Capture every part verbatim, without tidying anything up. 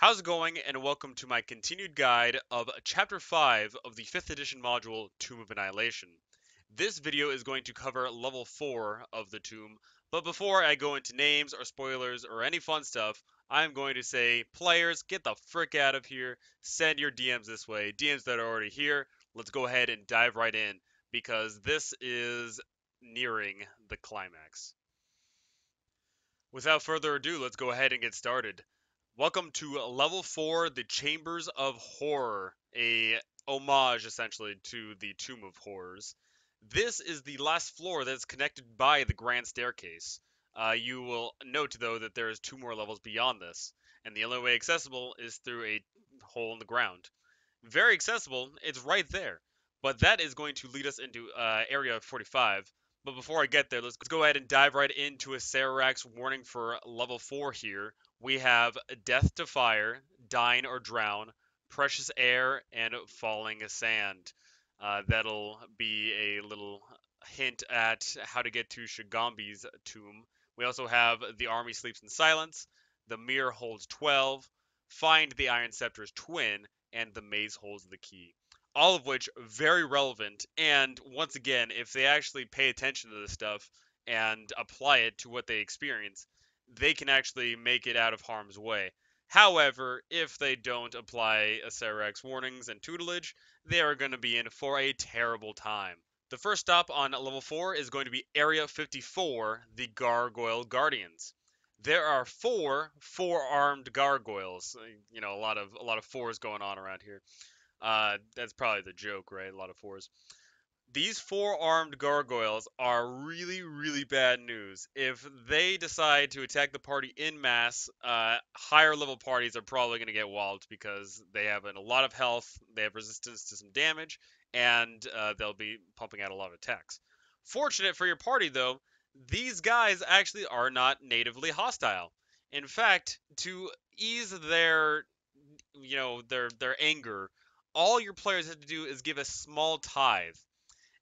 How's it going, and welcome to my continued guide of Chapter five of the fifth edition module, Tomb of Annihilation. This video is going to cover Level four of the Tomb, but before I go into names or spoilers or any fun stuff, I'm going to say, players, get the frick out of here, send your D Ms this way, D Ms that are already here, let's go ahead and dive right in, because this is nearing the climax. Without further ado, let's go ahead and get started. Welcome to Level four, the Chambers of Horror, a homage, essentially, to the Tomb of Horrors. This is the last floor that's connected by the Grand Staircase. Uh, you will note, though, that there is two more levels beyond this, and the only way accessible is through a hole in the ground. Very accessible, it's right there, but that is going to lead us into uh, Area forty-five. But before I get there, let's go ahead and dive right into Acererak's warning for Level four here. We have Death to Fire, Dine or Drown, Precious Air, and Falling Sand. Uh, that'll be a little hint at how to get to Shagambi's Tomb. We also have The Army Sleeps in Silence, The Mirror Holds twelve, Find the Iron Scepter's Twin, and The Maze Holds the Key. All of which are very relevant, and once again, if they actually pay attention to this stuff and apply it to what they experience, they can actually make it out of harm's way. However, if they don't apply Acererak's warnings and tutelage, they are going to be in for a terrible time. The first stop on Level four is going to be Area fifty-four, the Gargoyle Guardians. There are four four-armed gargoyles. You know, a lot of a lot of fours going on around here. Uh, that's probably the joke, right? A lot of fours. These four-armed gargoyles are really, really bad news. If they decide to attack the party en masse, uh, higher-level parties are probably going to get walloped because they have a lot of health, they have resistance to some damage, and uh, they'll be pumping out a lot of attacks. Fortunate for your party, though, these guys actually are not natively hostile. In fact, to ease their, you know, their their anger, all your players have to do is give a small tithe.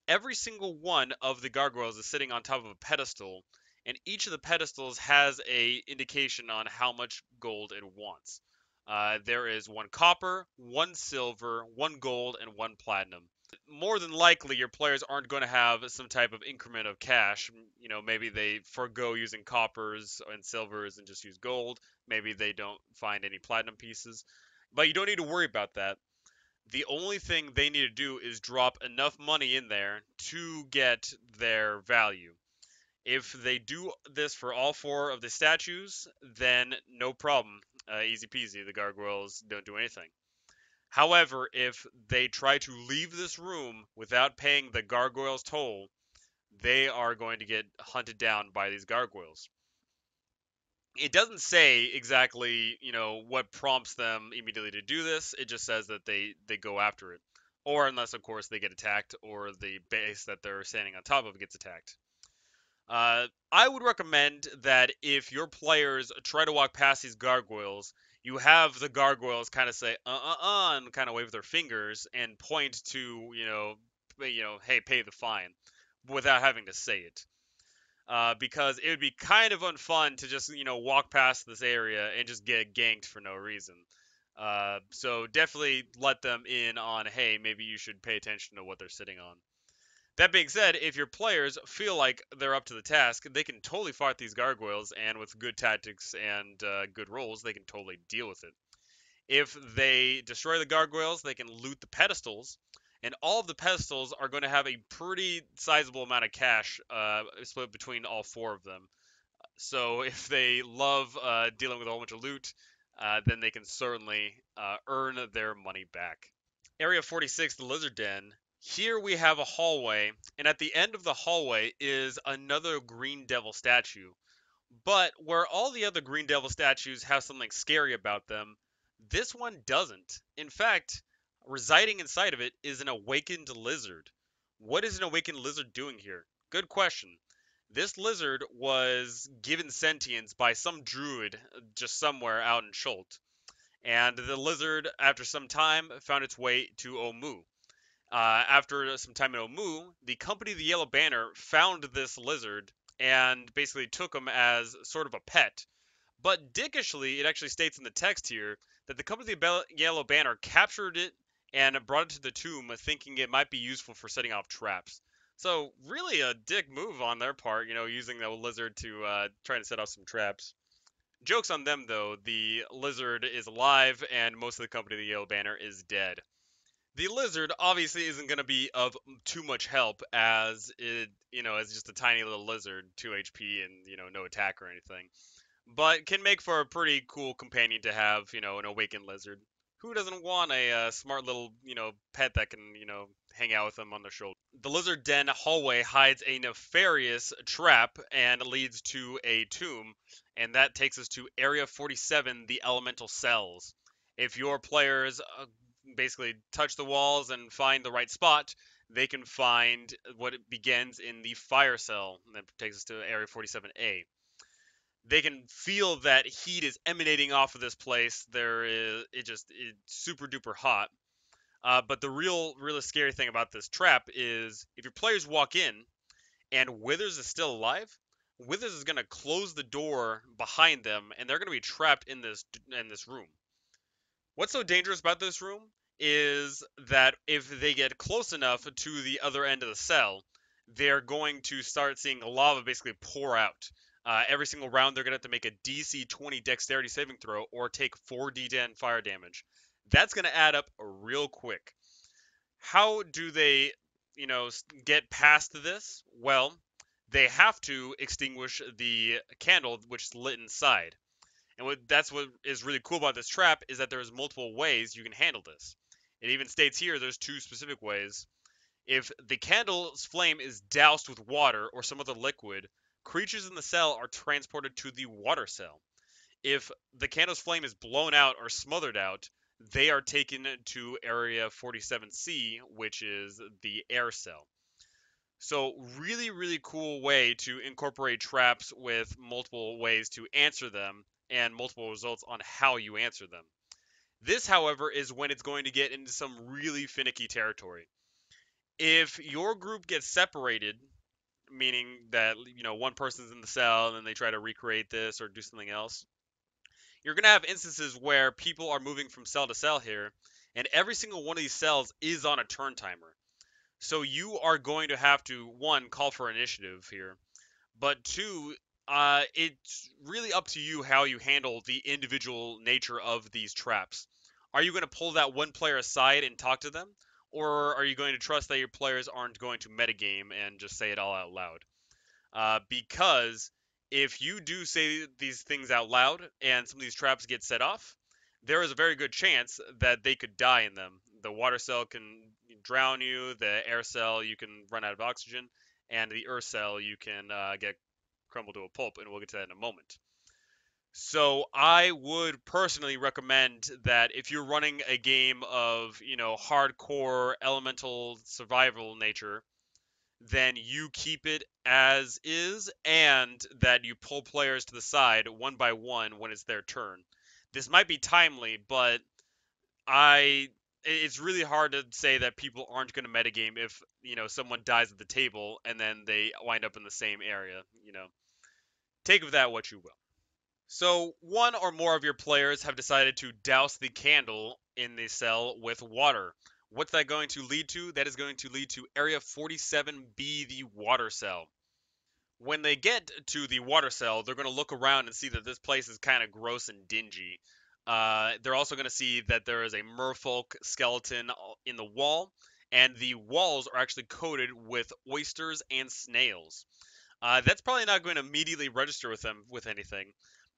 Every single one of the gargoyles is sitting on top of a pedestal, and each of the pedestals has a indication on how much gold it wants. Uh, there is one copper, one silver, one gold, and one platinum. More than likely, your players aren't going to have some type of increment of cash. You know, maybe they forego using coppers and silvers and just use gold. Maybe they don't find any platinum pieces. But you don't need to worry about that. The only thing they need to do is drop enough money in there to get their value. If they do this for all four of the statues, then no problem. Uh, easy peasy, the gargoyles don't do anything. However, if they try to leave this room without paying the gargoyles' toll, they are going to get hunted down by these gargoyles. It doesn't say exactly, you know, what prompts them immediately to do this. It just says that they, they go after it. Or unless, of course, they get attacked or the base that they're standing on top of gets attacked. Uh, I would recommend that if your players try to walk past these gargoyles, you have the gargoyles kind of say, uh-uh-uh, and kind of wave their fingers and point to, you know, you know, hey, pay the fine, without having to say it. Uh, because it would be kind of unfun to just, you know, walk past this area and just get ganked for no reason. Uh, so definitely let them in on, hey, maybe you should pay attention to what they're sitting on. That being said, if your players feel like they're up to the task, they can totally fight these gargoyles, and with good tactics and uh, good rolls, they can totally deal with it. If they destroy the gargoyles, they can loot the pedestals. And all of the pedestals are going to have a pretty sizable amount of cash uh, split between all four of them. So if they love uh, dealing with a whole bunch of loot, uh, then they can certainly uh, earn their money back. Area forty-six, the Lizard Den. Here we have a hallway, and at the end of the hallway is another Green Devil statue. But where all the other Green Devil statues have something scary about them, this one doesn't. In fact, residing inside of it is an awakened lizard. What is an awakened lizard doing here? Good question. This lizard was given sentience by some druid just somewhere out in Schult. And the lizard, after some time, found its way to Omu. Uh, after some time in Omu, the Company of the Yellow Banner found this lizard and basically took him as sort of a pet. But dickishly, it actually states in the text here that the Company of the Yellow Banner captured it and brought it to the tomb, thinking it might be useful for setting off traps. So really a dick move on their part, you know, using the lizard to uh, try to set off some traps. Joke's on them, though. The lizard is alive, and most of the Company of the Yellow Banner is dead. The lizard obviously isn't going to be of too much help, as it, you know, as just a tiny little lizard, two H P and, you know, no attack or anything. But can make for a pretty cool companion to have, you know, an awakened lizard. Who doesn't want a uh, smart little, you know, pet that can, you know, hang out with them on their shoulder? The Lizard Den hallway hides a nefarious trap and leads to a tomb, and that takes us to Area forty-seven, the Elemental Cells. If your players uh, basically touch the walls and find the right spot, they can find what begins in the Fire Cell, and that takes us to Area forty-seven A. They can feel that heat is emanating off of this place. There is, it just, it's super duper hot. Uh, but the real, really scary thing about this trap is if your players walk in and Withers is still alive, Withers is going to close the door behind them, and they're going to be trapped in this, in this room. What's so dangerous about this room is that if they get close enough to the other end of the cell, they're going to start seeing lava basically pour out. Uh, every single round, they're going to have to make a D C twenty dexterity saving throw or take four D ten fire damage. That's going to add up real quick. How do they, you know, get past this? Well, they have to extinguish the candle which is lit inside. And what, that's what is really cool about this trap is that there's multiple ways you can handle this. It even states here there's two specific ways. If the candle's flame is doused with water or some other liquid, creatures in the cell are transported to the water cell. If the candle's flame is blown out or smothered out, they are taken to Area forty-seven C, which is the air cell. So really, really cool way to incorporate traps with multiple ways to answer them and multiple results on how you answer them. This, however, is when it's going to get into some really finicky territory. If your group gets separated, meaning that, you know, one person's in the cell and then they try to recreate this or do something else, you're going to have instances where people are moving from cell to cell here, and every single one of these cells is on a turn timer. So you are going to have to, one, call for initiative here, but two, uh, it's really up to you how you handle the individual nature of these traps. Are you going to pull that one player aside and talk to them? Or are you going to trust that your players aren't going to metagame and just say it all out loud? Uh, because if you do say these things out loud and some of these traps get set off, there is a very good chance that they could die in them. The water cell can drown you, the air cell you can run out of oxygen, and the earth cell you can uh, get crumbled to a pulp, and we'll get to that in a moment. So I would personally recommend that if you're running a game of, you know, hardcore elemental survival nature, then you keep it as is and that you pull players to the side one by one when it's their turn. This might be timely, but I it's really hard to say that people aren't going to metagame if, you know, someone dies at the table and then they wind up in the same area, you know. Take of that what you will. So one or more of your players have decided to douse the candle in the cell with water. What's that going to lead to? That is going to lead to Area forty-seven B, the water cell. When they get to the water cell, they're going to look around and see that this place is kind of gross and dingy. Uh, they're also going to see that there is a merfolk skeleton in the wall, and the walls are actually coated with oysters and snails. Uh, that's probably not going to immediately register with them with anything.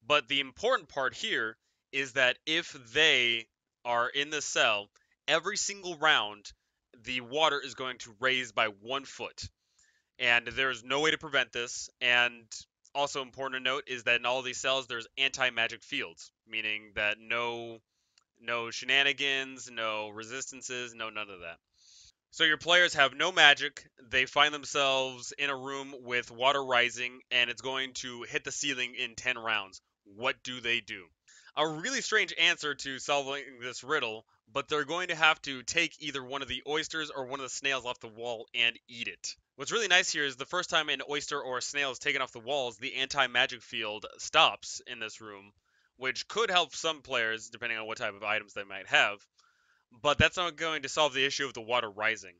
But the important part here is that if they are in the cell, every single round, the water is going to raise by one foot. And there is no way to prevent this. And also important to note is that in all these cells, there's anti-magic fields, meaning that no, no shenanigans, no resistances, no none of that. So your players have no magic, they find themselves in a room with water rising, and it's going to hit the ceiling in ten rounds. What do they do? a really strange answer to solving this riddle, but they're going to have to take either one of the oysters or one of the snails off the wall and eat it. What's really nice here is the first time an oyster or a snail is taken off the walls, the anti-magic field stops in this room, which could help some players, depending on what type of items they might have. But that's not going to solve the issue of the water rising.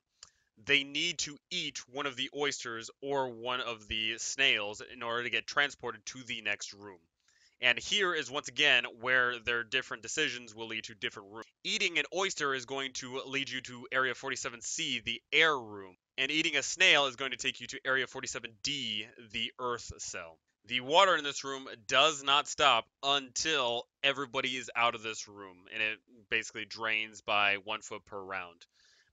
They need to eat one of the oysters or one of the snails in order to get transported to the next room. And here is once again where their different decisions will lead to different rooms. Eating an oyster is going to lead you to Area forty-seven C, the air room. And eating a snail is going to take you to Area forty-seven D, the Earth Cell. The water in this room does not stop until everybody is out of this room, and it basically drains by one foot per round.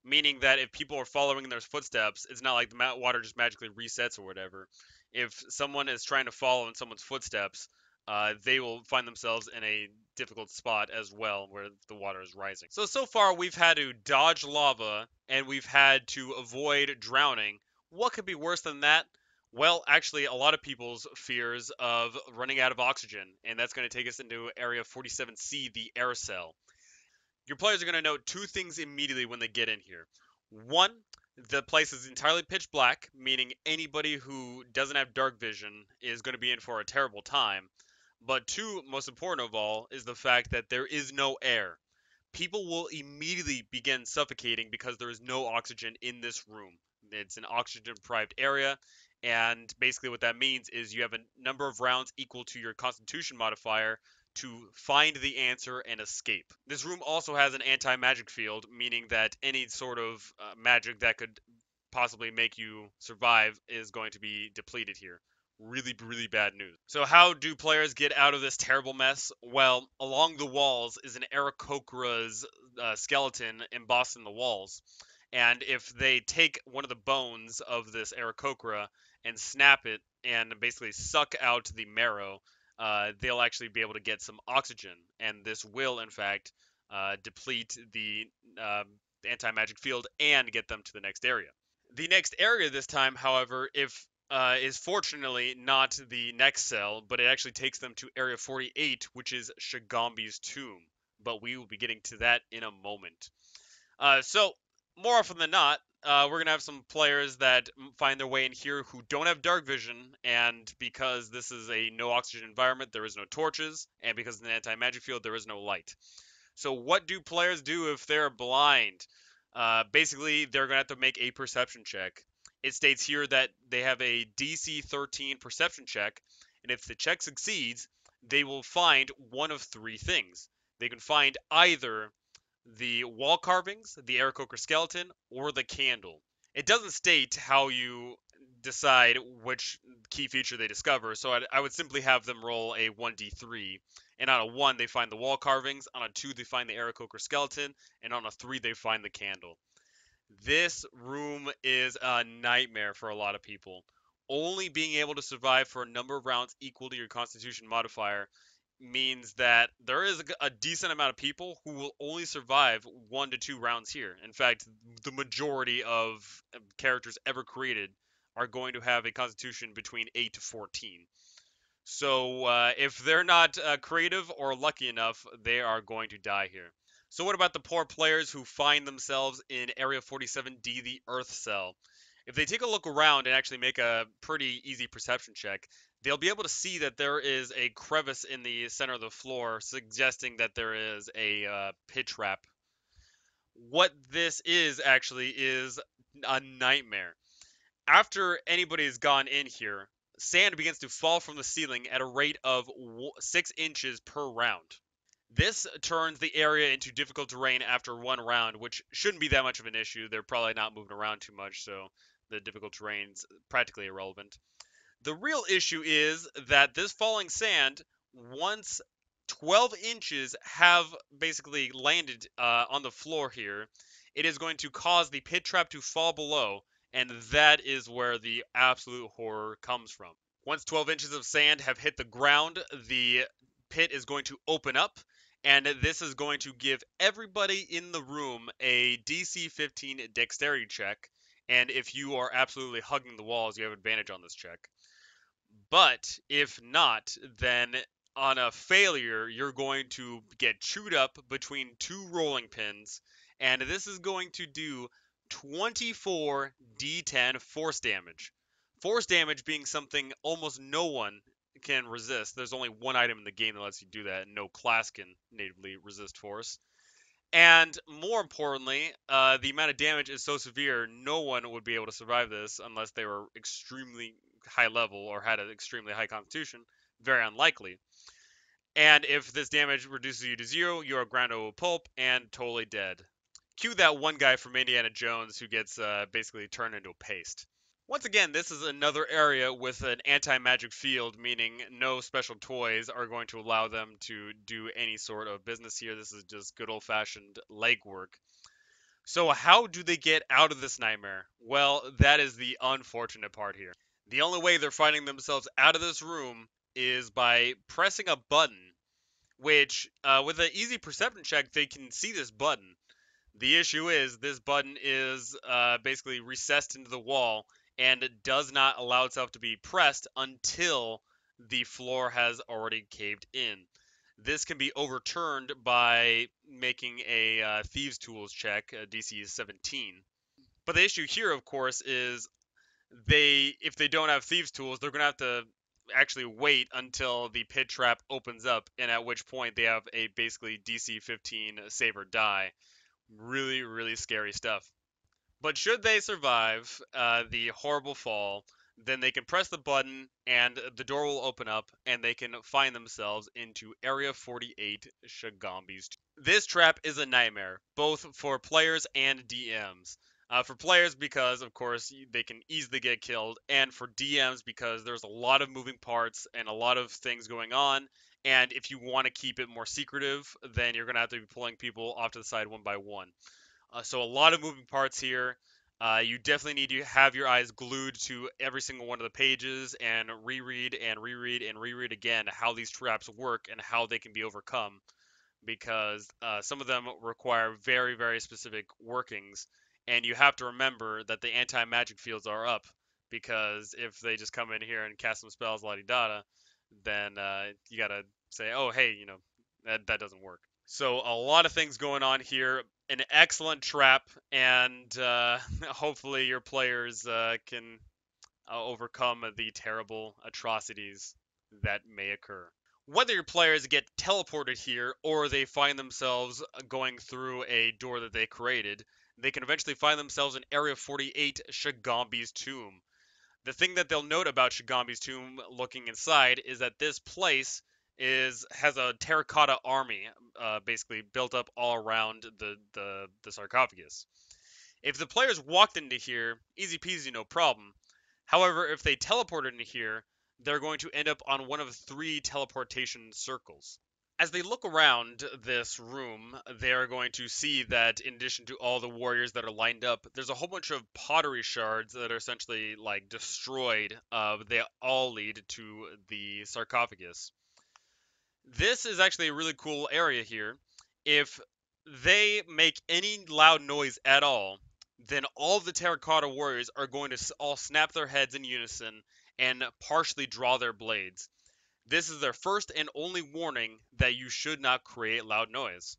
Meaning that if people are following in their footsteps, it's not like the water just magically resets or whatever. If someone is trying to follow in someone's footsteps, uh, they will find themselves in a difficult spot as well where the water is rising. So, so far we've had to dodge lava and we've had to avoid drowning. What could be worse than that? Well, actually, a lot of people's fears of running out of oxygen, and that's going to take us into Area forty-seven C, the Air Cell. Your players are going to note two things immediately when they get in here. One, the place is entirely pitch black, meaning anybody who doesn't have dark vision is going to be in for a terrible time. But two, most important of all, is the fact that there is no air. People will immediately begin suffocating because there is no oxygen in this room. It's an oxygen-deprived area. And basically what that means is you have a number of rounds equal to your constitution modifier to find the answer and escape. This room also has an anti-magic field, meaning that any sort of uh, magic that could possibly make you survive is going to be depleted here. Really, really bad news. So how do players get out of this terrible mess? Well, along the walls is an Aarakocra's uh, skeleton embossed in the walls. And if they take one of the bones of this Aarakocra and snap it and basically suck out the marrow, uh, they'll actually be able to get some oxygen. And this will, in fact, uh, deplete the uh, anti-magic field and get them to the next area. The next area this time, however, if uh, is fortunately not the next cell, but it actually takes them to Area forty-eight, which is Shagambi's Tomb. But we will be getting to that in a moment. Uh, so... More often than not, uh, we're going to have some players that find their way in here who don't have dark vision, and because this is a no-oxygen environment, there is no torches, and because it's an anti-magic field, there is no light. So what do players do if they're blind? Uh, basically, they're going to have to make a perception check. It states here that they have a D C thirteen perception check, and if the check succeeds, they will find one of three things. They can find either the wall carvings, the Aarakocra skeleton, or the candle. It doesn't state how you decide which key feature they discover, so I'd, I would simply have them roll a one D three, and on a one they find the wall carvings, on a two they find the Aarakocra skeleton, and on a three they find the candle. This room is a nightmare for a lot of people. Only being able to survive for a number of rounds equal to your constitution modifier means that there is a decent amount of people who will only survive one to two rounds here. In fact, the majority of characters ever created are going to have a constitution between eight to fourteen. So uh, if they're not uh, creative or lucky enough, they are going to die here. So what about the poor players who find themselves in Area forty-seven D, the Earth Cell? If they take a look around and actually make a pretty easy perception check, they'll be able to see that there is a crevice in the center of the floor, suggesting that there is a uh, pit trap. What this is actually is a nightmare. After anybody has gone in here, sand begins to fall from the ceiling at a rate of six inches per round. This turns the area into difficult terrain after one round, which shouldn't be that much of an issue. They're probably not moving around too much, so the difficult terrain's practically irrelevant. The real issue is that this falling sand, once twelve inches have basically landed uh, on the floor here, it is going to cause the pit trap to fall below, and that is where the absolute horror comes from. Once twelve inches of sand have hit the ground, the pit is going to open up, and this is going to give everybody in the room a D C fifteen dexterity check, and if you are absolutely hugging the walls, you have advantage on this check. But if not, then on a failure, you're going to get chewed up between two rolling pins, and this is going to do twenty-four d ten force damage. Force damage being something almost no one can resist. There's only one item in the game that lets you do that, and no class can natively resist force. And more importantly, uh, the amount of damage is so severe, no one would be able to survive this unless they were extremely high level or had an extremely high constitution. Very unlikely. And if this damage reduces you to zero, you are ground to a pulp and totally dead. Cue that one guy from Indiana Jones who gets uh, basically turned into a paste. Once again, this is another area with an anti-magic field, meaning no special toys are going to allow them to do any sort of business here. This is just good old-fashioned legwork. So how do they get out of this nightmare? Well, that is the unfortunate part here. The only way they're finding themselves out of this room is by pressing a button, which, uh, with an easy perception check, they can see this button. The issue is this button is uh, basically recessed into the wall, and it does not allow itself to be pressed until the floor has already caved in. This can be overturned by making a uh, Thieves' Tools check, uh, D C is seventeen. But the issue here, of course, is they if they don't have Thieves' Tools, they're going to have to actually wait until the pit trap opens up, and at which point they have a basically D C fifteen save or die. Really, really scary stuff. But should they survive uh, the horrible fall, then they can press the button and the door will open up and they can find themselves into Area forty-eight, Shagambi's Tomb. This trap is a nightmare, both for players and D Ms. Uh, for players because, of course, they can easily get killed, and for D Ms because there's a lot of moving parts and a lot of things going on, and if you want to keep it more secretive, then you're going to have to be pulling people off to the side one by one. Uh, so a lot of moving parts here. Uh, you definitely need to have your eyes glued to every single one of the pages and reread and reread and reread again how these traps work and how they can be overcome, because uh, some of them require very, very specific workings, and you have to remember that the anti-magic fields are up, because if they just come in here and cast some spells la-di-da-da, then uh, you got to say, oh, hey, you know, that, that doesn't work. So a lot of things going on here. An excellent trap, and uh, hopefully your players uh, can uh, overcome the terrible atrocities that may occur. Whether your players get teleported here or they find themselves going through a door that they created, they can eventually find themselves in Area forty-eight, Shagambi's Tomb. The thing that they'll note about Shagambi's Tomb looking inside is that this place is has a terracotta army uh, basically built up all around the, the, the sarcophagus. If the players walked into here, easy peasy, no problem. However, if they teleported into here, they're going to end up on one of three teleportation circles. As they look around this room, they are going to see that in addition to all the warriors that are lined up, there's a whole bunch of pottery shards that are essentially like destroyed. Uh, they all lead to the sarcophagus. This is actually a really cool area here. If they make any loud noise at all, then all the terracotta warriors are going to all snap their heads in unison and partially draw their blades. This is their first and only warning that you should not create loud noise.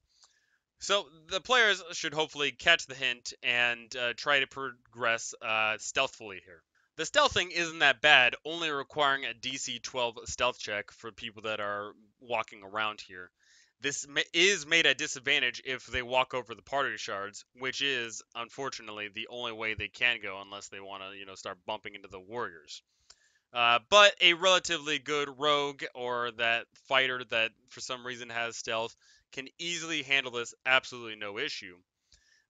So the players should hopefully catch the hint and uh, try to progress uh, stealthfully here. The stealthing isn't that bad, only requiring a D C twelve stealth check for people that are walking around here. This is made at disadvantage if they walk over the pottery shards, which is, unfortunately, the only way they can go unless they want to, you know, start bumping into the warriors. Uh, but a relatively good rogue or that fighter that for some reason has stealth can easily handle this, absolutely no issue.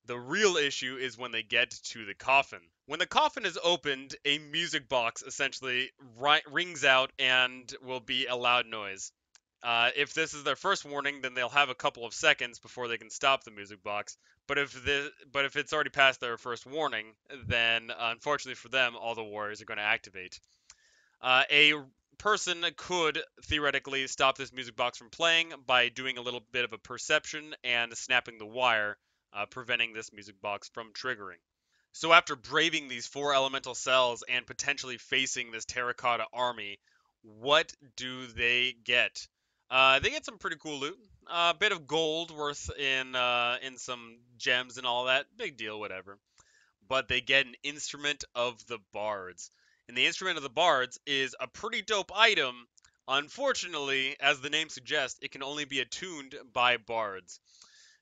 The real issue is when they get to the coffin. When the coffin is opened, a music box essentially ri rings out and will be a loud noise. Uh, if this is their first warning, then they'll have a couple of seconds before they can stop the music box. But if the but if it's already past their first warning, then uh, unfortunately for them, all the warriors are going to activate. Uh, a person could theoretically stop this music box from playing by doing a little bit of a perception and snapping the wire, Uh, preventing this music box from triggering. So after braving these four elemental cells and potentially facing this terracotta army, what do they get? Uh, they get some pretty cool loot. A uh, bit of gold worth in uh, in some gems and all that. Big deal, whatever. But they get an Instrument of the Bards. And the Instrument of the Bards is a pretty dope item. Unfortunately, as the name suggests, it can only be attuned by bards.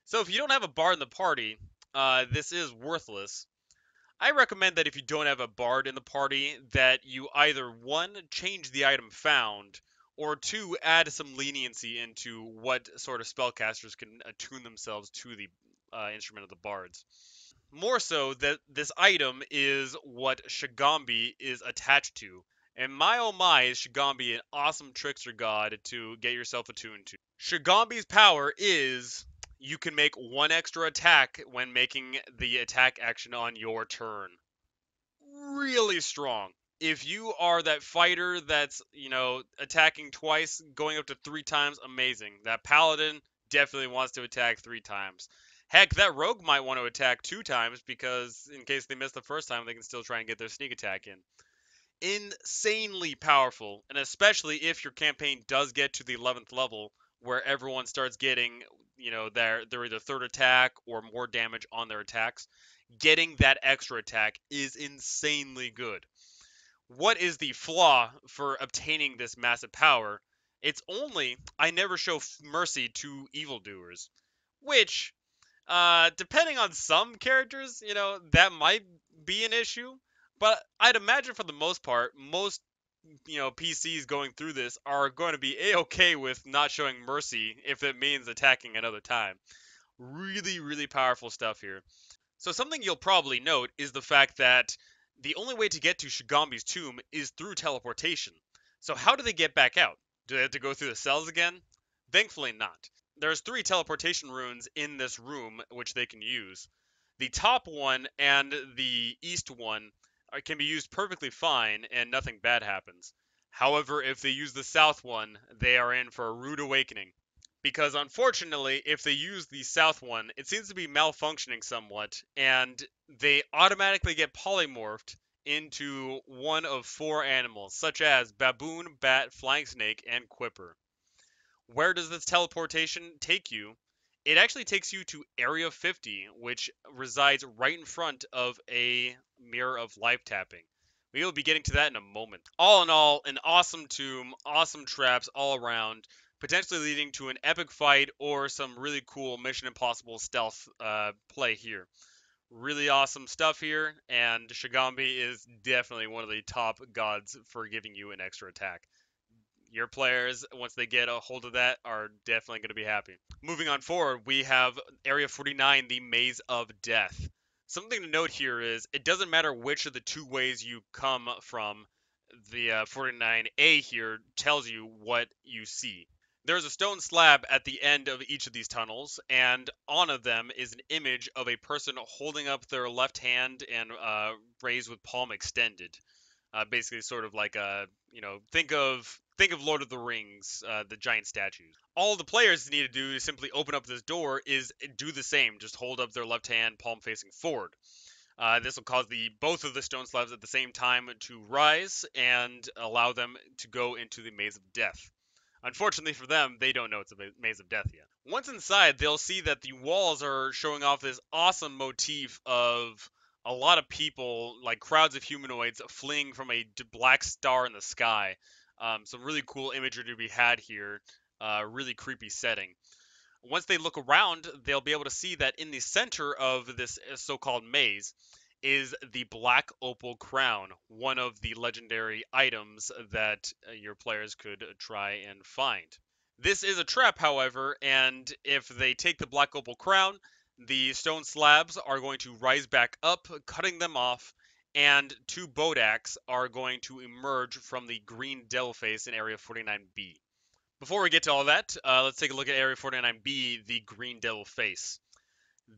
So if you don't have a bard in the party, uh, this is worthless. I recommend that if you don't have a bard in the party, that you either, one, change the item found, or two, add some leniency into what sort of spellcasters can attune themselves to the uh, Instrument of the Bards. More so, that this item is what Shagambi is attached to. And my oh my is Shagambi, an awesome trickster god to get yourself attuned to. Shagambi's power is you can make one extra attack when making the attack action on your turn. Really strong. If you are that fighter that's, you know, attacking twice, going up to three times, amazing. That paladin definitely wants to attack three times. Heck, that rogue might want to attack two times because in case they miss the first time, they can still try and get their sneak attack in. Insanely powerful, and especially if your campaign does get to the eleventh level where everyone starts getting, you know, their, their either third attack or more damage on their attacks. Getting that extra attack is insanely good. What is the flaw for obtaining this massive power? It's only, I never show mercy to evildoers. Which, uh, depending on some characters, you know, that might be an issue. But I'd imagine for the most part, most, you know, P Cs going through this are going to be A-okay with not showing mercy if it means attacking another time. Really, really powerful stuff here. So something you'll probably note is the fact that the only way to get to Shagambi's tomb is through teleportation. So how do they get back out? Do they have to go through the cells again? Thankfully not. There's three teleportation runes in this room which they can use. The top one and the east one can be used perfectly fine and nothing bad happens. However, if they use the south one, they are in for a rude awakening. Because unfortunately, if they use the south one, it seems to be malfunctioning somewhat, and they automatically get polymorphed into one of four animals, such as baboon, bat, flying snake, and quipper. Where does this teleportation take you? It actually takes you to Area fifty, which resides right in front of a Mirror of Life Trapping. We will be getting to that in a moment. All in all, an awesome tomb, awesome traps all around, potentially leading to an epic fight or some really cool Mission Impossible stealth uh, play here. Really awesome stuff here, and Shagambi is definitely one of the top gods for giving you an extra attack. Your players, once they get a hold of that, are definitely going to be happy. Moving on forward, we have Area forty-nine, the Maze of Death. Something to note here is it doesn't matter which of the two ways you come from, the uh, forty-nine A here tells you what you see. There's a stone slab at the end of each of these tunnels, and on of them is an image of a person holding up their left hand and uh, raised with palm extended. Uh, basically, sort of like a, you know, think of think of Lord of the Rings, uh, the giant statues. All the players need to do to simply open up this door is do the same. Just hold up their left hand, palm facing forward. Uh, this will cause the both of the stone slabs at the same time to rise and allow them to go into the Maze of Death. Unfortunately for them, they don't know it's a Maze of Death yet. Once inside, they'll see that the walls are showing off this awesome motif of a lot of people, like crowds of humanoids, fleeing from a black star in the sky. Um, some really cool imagery to be had here. Uh, really creepy setting. Once they look around, they'll be able to see that in the center of this so-called maze is the Black Opal Crown, one of the legendary items that your players could try and find. This is a trap, however, and if they take the Black Opal Crown, the stone slabs are going to rise back up, cutting them off, and two Bodaks are going to emerge from the Green Devil face in Area forty-nine B. Before we get to all that, uh, let's take a look at Area forty-nine B, the Green Devil face.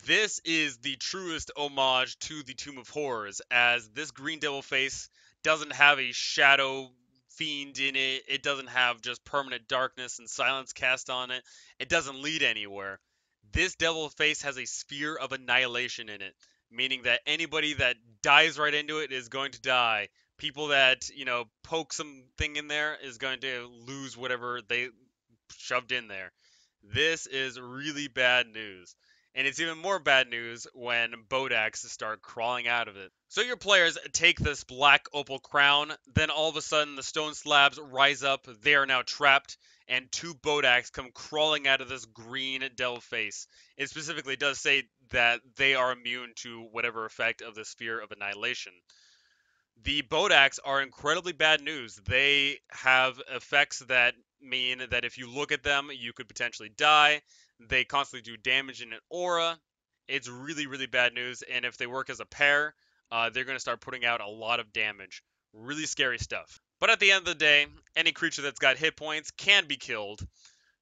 This is the truest homage to the Tomb of Horrors, as this Green Devil face doesn't have a shadow fiend in it. It doesn't have just permanent darkness and silence cast on it. It doesn't lead anywhere. This devil face has a sphere of annihilation in it, meaning that anybody that dives right into it is going to die. People that, you know, poke something in there is going to lose whatever they shoved in there. This is really bad news. And it's even more bad news when Bodaks start crawling out of it. So your players take this Black Opal Crown, then all of a sudden the stone slabs rise up, they are now trapped, and two Bodaks come crawling out of this Green Devil face. It specifically does say that they are immune to whatever effect of the Sphere of Annihilation. The Bodaks are incredibly bad news. They have effects that mean that if you look at them, you could potentially die. They constantly do damage in an aura. It's really, really bad news. And if they work as a pair, uh, they're going to start putting out a lot of damage. Really scary stuff. But at the end of the day, any creature that's got hit points can be killed.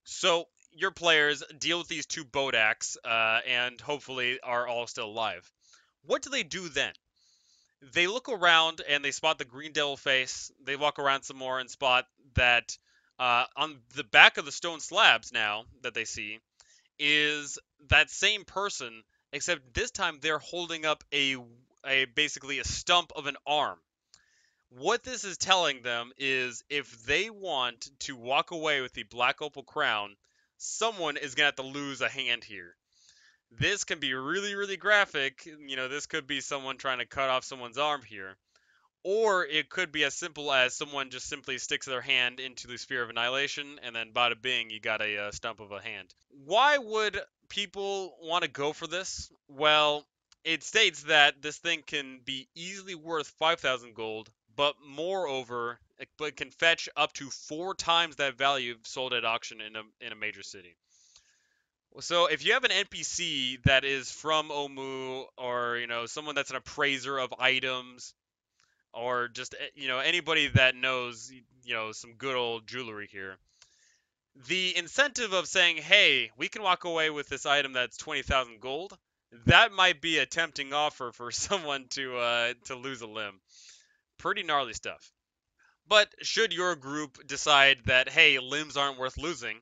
So your players deal with these two Bodaks uh, and hopefully are all still alive. What do they do then? They look around and they spot the Green Devil face. They walk around some more and spot that uh, on the back of the stone slabs now that they see is that same person, except this time they're holding up a, a basically a stump of an arm. What this is telling them is if they want to walk away with the Black Opal Crown, someone is going to have to lose a hand here. This can be really, really graphic. You know, this could be someone trying to cut off someone's arm here. Or it could be as simple as someone just simply sticks their hand into the Sphere of Annihilation, and then bada bing, you got a uh, stump of a hand. Why would people want to go for this? Well, it states that this thing can be easily worth five thousand gold, but moreover, it, it can fetch up to four times that value sold at auction in a, in a major city. So if you have an N P C that is from Omu, or you know someone that's an appraiser of items, or just you know anybody that knows you know some good old jewelry here, the incentive of saying, hey, we can walk away with this item that's twenty thousand gold, that might be a tempting offer for someone to uh, to lose a limb. Pretty gnarly stuff. But should your group decide that, hey, limbs aren't worth losing,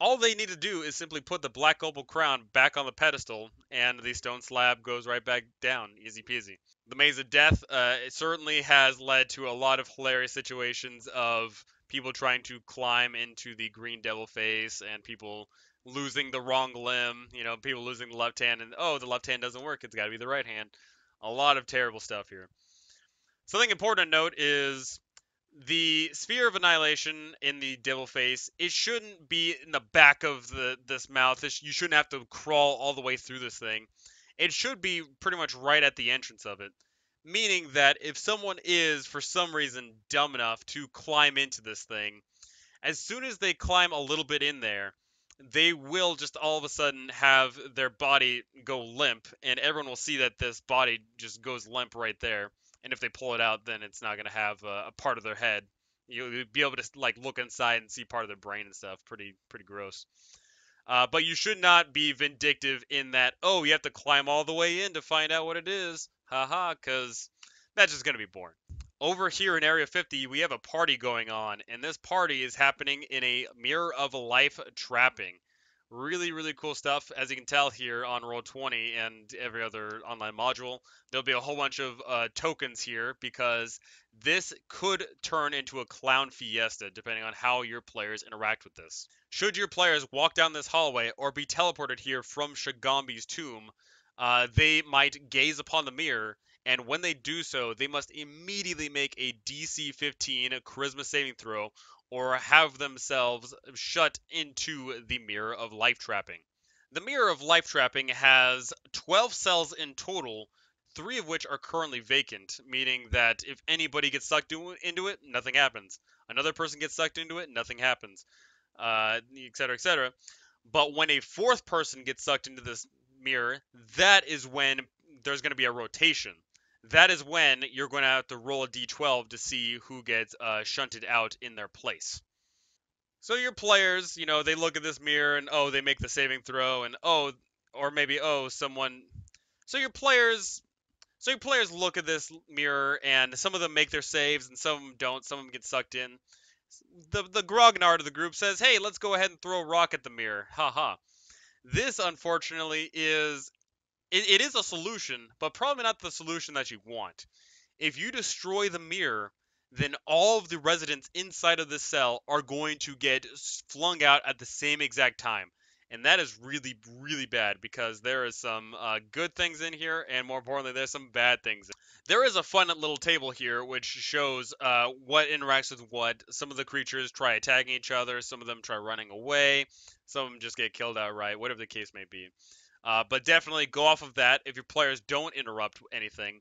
all they need to do is simply put the Black Opal Crown back on the pedestal, and the stone slab goes right back down, easy peasy. The Maze of Death uh, it certainly has led to a lot of hilarious situations of people trying to climb into the Green Devil face, and people losing the wrong limb, you know, people losing the left hand, and oh, the left hand doesn't work, it's got to be the right hand. A lot of terrible stuff here. Something important to note is the Sphere of Annihilation in the Devil face, it shouldn't be in the back of the this mouth. It sh you shouldn't have to crawl all the way through this thing. It should be pretty much right at the entrance of it, meaning that if someone is, for some reason, dumb enough to climb into this thing, as soon as they climb a little bit in there, they will just all of a sudden have their body go limp, and everyone will see that this body just goes limp right there. And if they pull it out, then it's not going to have a, a part of their head. You'll be able to like look inside and see part of their brain and stuff. Pretty, pretty gross. Uh, but you should not be vindictive in that, oh, you have to climb all the way in to find out what it is. Haha, because that's just going to be boring. Over here in Area fifty, we have a party going on. And this party is happening in a Mirror of Life Trapping. Really, really cool stuff. As you can tell here on Roll twenty and every other online module, there'll be a whole bunch of uh, tokens here because this could turn into a clown fiesta depending on how your players interact with this. Should your players walk down this hallway or be teleported here from Shagambi's Tomb, uh, they might gaze upon the mirror, and when they do so, they must immediately make a D C fifteen charisma saving throw or have themselves shut into the Mirror of Life Trapping. The Mirror of Life Trapping has twelve cells in total, three of which are currently vacant, meaning that if anybody gets sucked into it, nothing happens. Another person gets sucked into it, nothing happens, uh, et cetera, et cetera. But when a fourth person gets sucked into this mirror, that is when there's going to be a rotation. That is when you're going to have to roll a D twelve to see who gets uh, shunted out in their place. So your players, you know, they look at this mirror and, oh, they make the saving throw and, oh, or maybe, oh, someone. So your players, so your players look at this mirror and some of them make their saves and some of them don't. Some of them get sucked in. The, the grognard of the group says, hey, let's go ahead and throw a rock at the mirror. Ha ha. This, unfortunately, is... It, it is a solution, but probably not the solution that you want. If you destroy the mirror, then all of the residents inside of the cell are going to get flung out at the same exact time. And that is really, really bad, because there is some uh, good things in here, and more importantly, there's some bad things. There is a fun little table here which shows uh, what interacts with what. Some of the creatures try attacking each other, some of them try running away, some of them just get killed outright, whatever the case may be. Uh, but definitely go off of that if your players don't interrupt anything.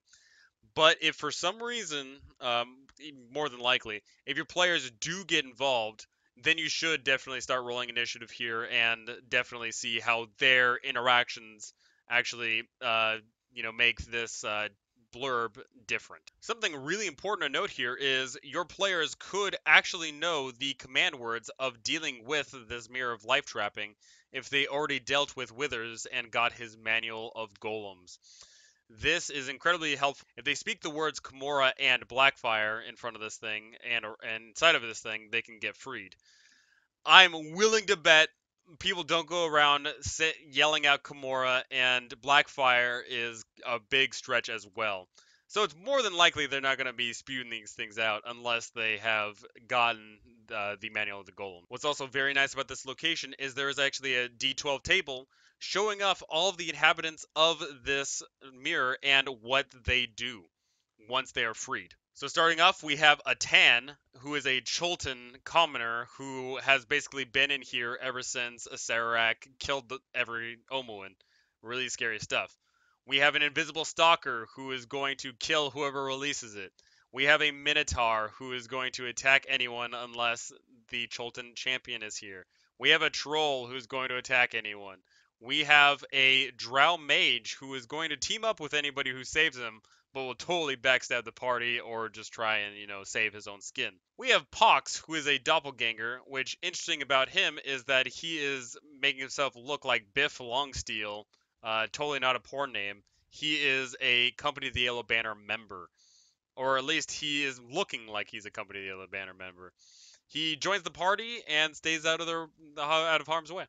But if for some reason, um, more than likely, if your players do get involved, then you should definitely start rolling initiative here and definitely see how their interactions actually, uh, you know, make this uh, blurb different. Something really important to note here is your players could actually know the command words of dealing with this Mirror of Life Trapping if they already dealt with Withers and got his Manual of Golems. This is incredibly helpful. If they speak the words Kimora and Blackfire in front of this thing and, and inside of this thing, they can get freed. I'm willing to bet people don't go around sit, yelling out Kimora, and Blackfire is a big stretch as well. So it's more than likely they're not going to be spewing these things out unless they have gotten uh, the Manual of the Golem. What's also very nice about this location is there is actually a D twelve table showing off all of the inhabitants of this mirror and what they do once they are freed. So starting off, we have a Tan, who is a Chultan commoner who has basically been in here ever since Acererak killed the, every Omu, and really scary stuff. We have an Invisible Stalker who is going to kill whoever releases it. We have a Minotaur who is going to attack anyone unless the Chultan champion is here. We have a Troll who's going to attack anyone. We have a Drow Mage who is going to team up with anybody who saves him, but will totally backstab the party or just try and, you know, save his own skin. We have Pox, who is a doppelganger, which, interesting about him is that he is making himself look like Biff Longsteel, uh, totally not a porn name. He is a Company of the Yellow Banner member, or at least he is looking like he's a Company of the Yellow Banner member. He joins the party and stays out of, the, out of harm's way.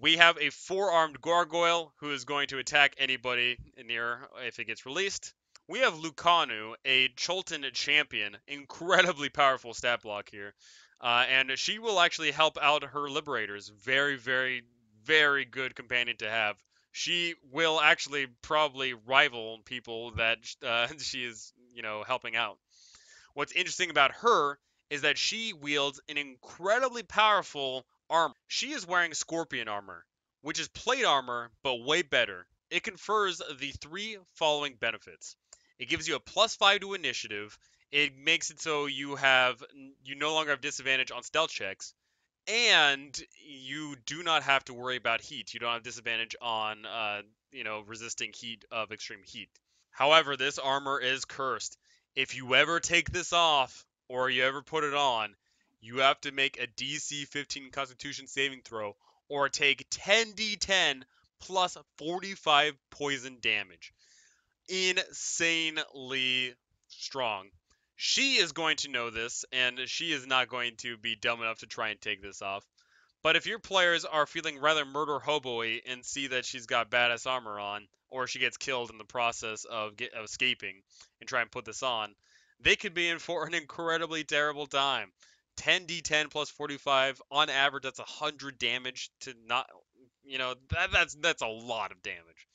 We have a four-armed gargoyle who is going to attack anybody near if it gets released. We have Lucanu, a Chultan champion, incredibly powerful stat block here. Uh, and she will actually help out her liberators. Very, very, very good companion to have. She will actually probably rival people that uh, she is, you know, helping out. What's interesting about her is that she wields an incredibly powerful armor. She is wearing scorpion armor, which is plate armor, but way better. It confers the three following benefits. It gives you a plus five to initiative. It makes it so you have you no longer have disadvantage on stealth checks, and you do not have to worry about heat. You don't have disadvantage on uh, you know resisting heat of extreme heat. However, this armor is cursed. If you ever take this off or you ever put it on, you have to make a D C fifteen Constitution saving throw or take ten d ten plus forty-five poison damage. Insanely strong. She is going to know this, and she is not going to be dumb enough to try and take this off. But if your players are feeling rather murder hobo-y and see that she's got badass armor on, or she gets killed in the process of, get, of escaping and try and put this on, they could be in for an incredibly terrible time. ten d ten plus forty-five on average, that's one hundred damage to not, you know, that, that's that's a lot of damage.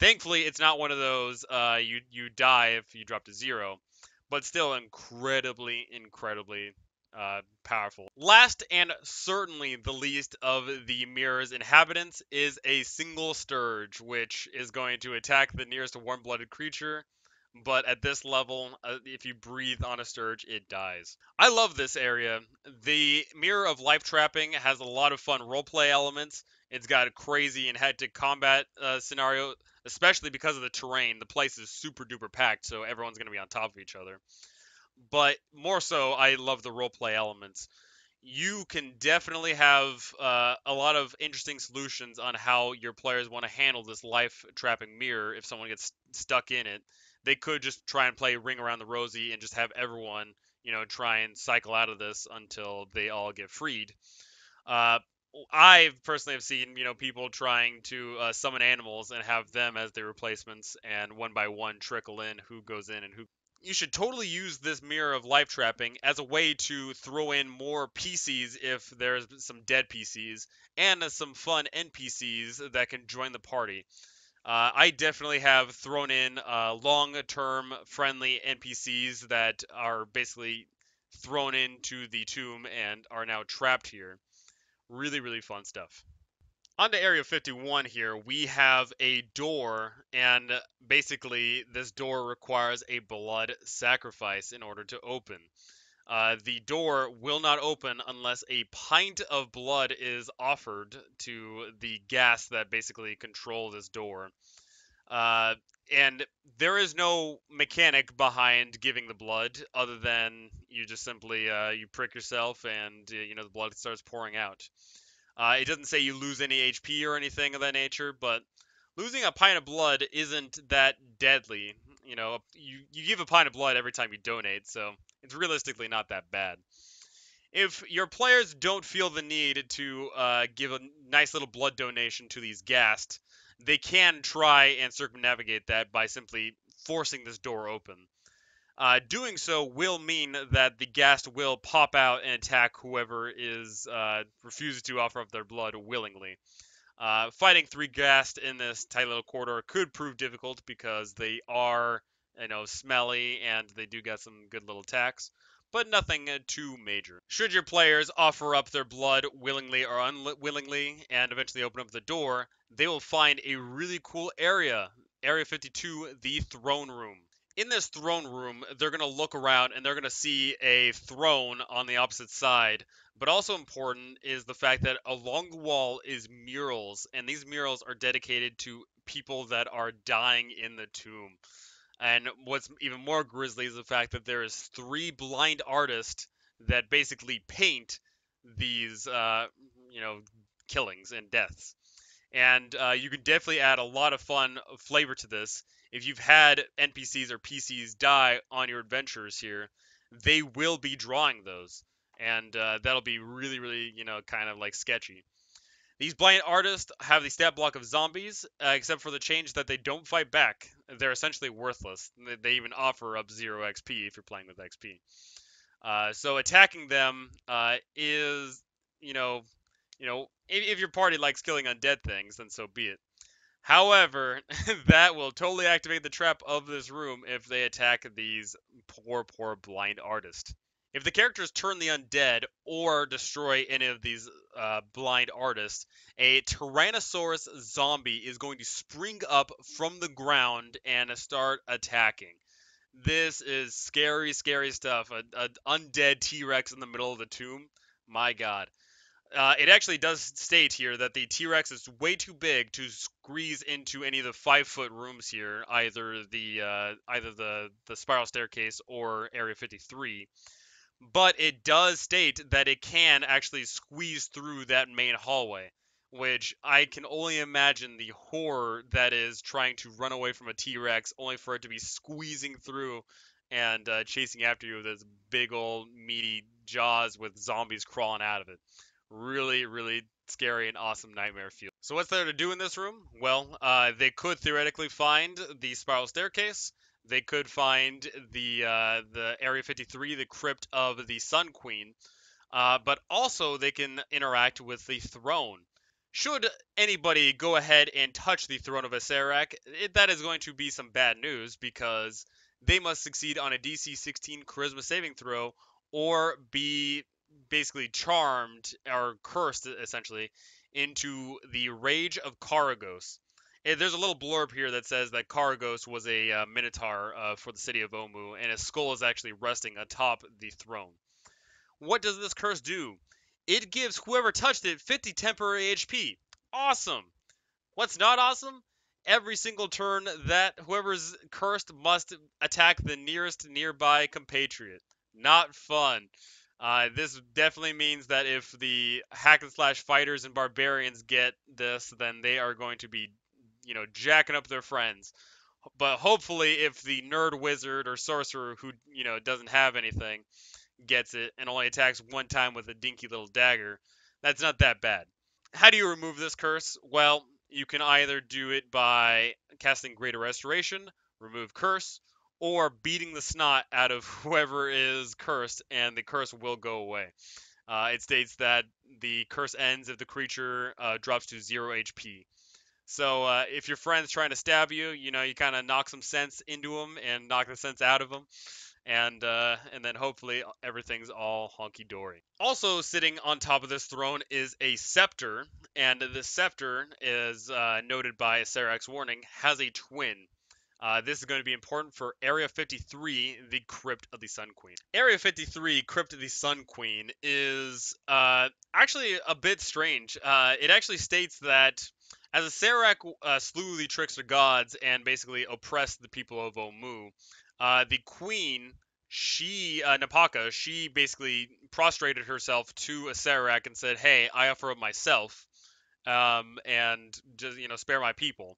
Thankfully, it's not one of those uh, you, you die if you drop to zero, but still incredibly, incredibly uh, powerful. Last and certainly the least of the mirror's inhabitants is a single Sturge, which is going to attack the nearest warm-blooded creature. But at this level, uh, if you breathe on a Sturge, it dies. I love this area. The Mirror of Life Trapping has a lot of fun roleplay elements. It's got a crazy and hectic combat uh, scenario, especially because of the terrain. The place is super duper packed, so everyone's going to be on top of each other. But more so, I love the roleplay elements. You can definitely have uh, a lot of interesting solutions on how your players want to handle this life trapping mirror if someone gets st- stuck in it. They could just try and play Ring Around the Rosie and just have everyone, you know, try and cycle out of this until they all get freed. Uh, I personally have seen, you know, people trying to uh, summon animals and have them as their replacements, and one by one trickle in who goes in and who you should totally use this Mirror of Life Trapping as a way to throw in more P Cs if there's some dead P Cs, and some fun N P Cs that can join the party. Uh, I definitely have thrown in uh, long-term friendly N P Cs that are basically thrown into the tomb and are now trapped here. Really, really fun stuff. On to Area fifty-one here, we have a door, and basically this door requires a blood sacrifice in order to open. Uh, the door will not open unless a pint of blood is offered to the ghasts that basically control this door. Uh, and there is no mechanic behind giving the blood other than you just simply uh, you prick yourself and uh, you know the blood starts pouring out. Uh, it doesn't say you lose any H P or anything of that nature, but losing a pint of blood isn't that deadly. You know, you, you give a pint of blood every time you donate, so it's realistically not that bad. If your players don't feel the need to uh, give a nice little blood donation to these ghasts, they can try and circumnavigate that by simply forcing this door open. Uh, doing so will mean that the ghast will pop out and attack whoever is uh, refuses to offer up their blood willingly. Uh, fighting three ghasts in this tight little corridor could prove difficult because they are, you know, smelly and they do get some good little attacks, but nothing too major. Should your players offer up their blood willingly or unwillingly and eventually open up the door, they will find a really cool area, Area fifty-two, the Throne Room. In this throne room, they're going to look around and they're going to see a throne on the opposite side. But also important is the fact that along the wall is murals, and these murals are dedicated to people that are dying in the tomb. And what's even more grisly is the fact that there is three blind artists that basically paint these, uh, you know, killings and deaths. And uh, you can definitely add a lot of fun flavor to this. If you've had N P Cs or P Cs die on your adventures here, they will be drawing those. And uh, that'll be really, really, you know, kind of like sketchy. These blind artists have the stat block of zombies, uh, except for the change that they don't fight back. They're essentially worthless. They even offer up zero X P if you're playing with X P. Uh, so attacking them uh, is, you know, you know, if, if your party likes killing undead things, then so be it. However, that will totally activate the trap of this room if they attack these poor, poor blind artists. If the characters turn the undead or destroy any of these uh, blind artists, a Tyrannosaurus zombie is going to spring up from the ground and start attacking. This is scary, scary stuff. A, a undead T-Rex in the middle of the tomb. My God. Uh, it actually does state here that the T-Rex is way too big to squeeze into any of the five-foot rooms here, either the uh, either the, the spiral staircase or Area fifty-three. But it does state that it can actually squeeze through that main hallway, which I can only imagine the horror that is trying to run away from a T-Rex only for it to be squeezing through and uh, chasing after you with its big old meaty jaws with zombies crawling out of it. Really, really scary and awesome nightmare feel. So what's there to do in this room? Well, uh, they could theoretically find the spiral staircase. They could find the uh, the Area fifty-three, the crypt of the Sun Queen. Uh, but also they can interact with the throne. Should anybody go ahead and touch the throne of Acererak, it, that is going to be some bad news because they must succeed on a D C sixteen charisma saving throw or be basically charmed or cursed essentially into the rage of Karagos. And there's a little blurb here that says that Karagos was a uh, minotaur uh, for the city of Omu, and his skull is actually resting atop the throne. What does this curse do? It gives whoever touched it fifty temporary H P. Awesome. What's not awesome? Every single turn that whoever's cursed must attack the nearest nearby compatriot. Not fun. Uh, this definitely means that if the hack and slash fighters and barbarians get this, then they are going to be, you know, jacking up their friends. But hopefully if the nerd wizard or sorcerer who, you know, doesn't have anything gets it and only attacks one time with a dinky little dagger, that's not that bad. How do you remove this curse? Well, you can either do it by casting Greater Restoration, remove curse, or beating the snot out of whoever is cursed, and the curse will go away. Uh, it states that the curse ends if the creature uh, drops to zero H P. So uh, if your friend's trying to stab you, you know, you kind of knock some sense into them and knock the sense out of them. And uh, and then hopefully everything's all honky-dory. Also sitting on top of this throne is a scepter. And the scepter is uh, noted by Cerex warning, has a twin. Uh, this is going to be important for Area fifty-three, the Crypt of the Sun Queen. Area fifty-three, Crypt of the Sun Queen, is uh, actually a bit strange. Uh, it actually states that as Acererak uh, slew the trickster gods and basically oppressed the people of Omu, Uh, the queen, she, uh, Napaka, she basically prostrated herself to Acererak and said, "Hey, I offer up myself, um, and just, you know, spare my people."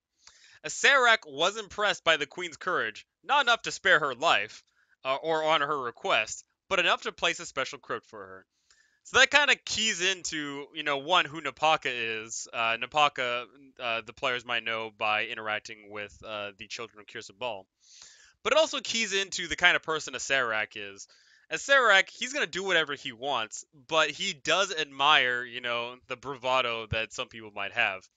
Acererak was impressed by the queen's courage, not enough to spare her life uh, or honor her request, but enough to place a special crypt for her. So that kind of keys into, you know, one, who Napaka is. Uh, Napaka, uh, the players might know by interacting with uh, the Children of Khir Sabal. But it also keys into the kind of person Acererak is. Acererak, he's going to do whatever he wants, but he does admire, you know, the bravado that some people might have.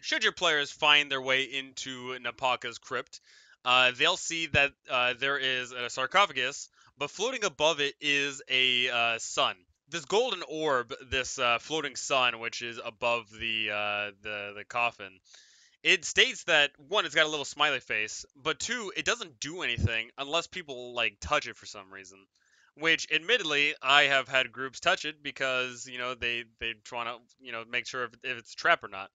Should your players find their way into Napaka's crypt, uh, they'll see that uh, there is a sarcophagus, but floating above it is a uh, sun. This golden orb, this uh, floating sun, which is above the, uh, the, the coffin, it states that, one, it's got a little smiley face, but two, it doesn't do anything unless people, like, touch it for some reason. Which, admittedly, I have had groups touch it because, you know, they, they try to, you know, make sure if, if it's a trap or not.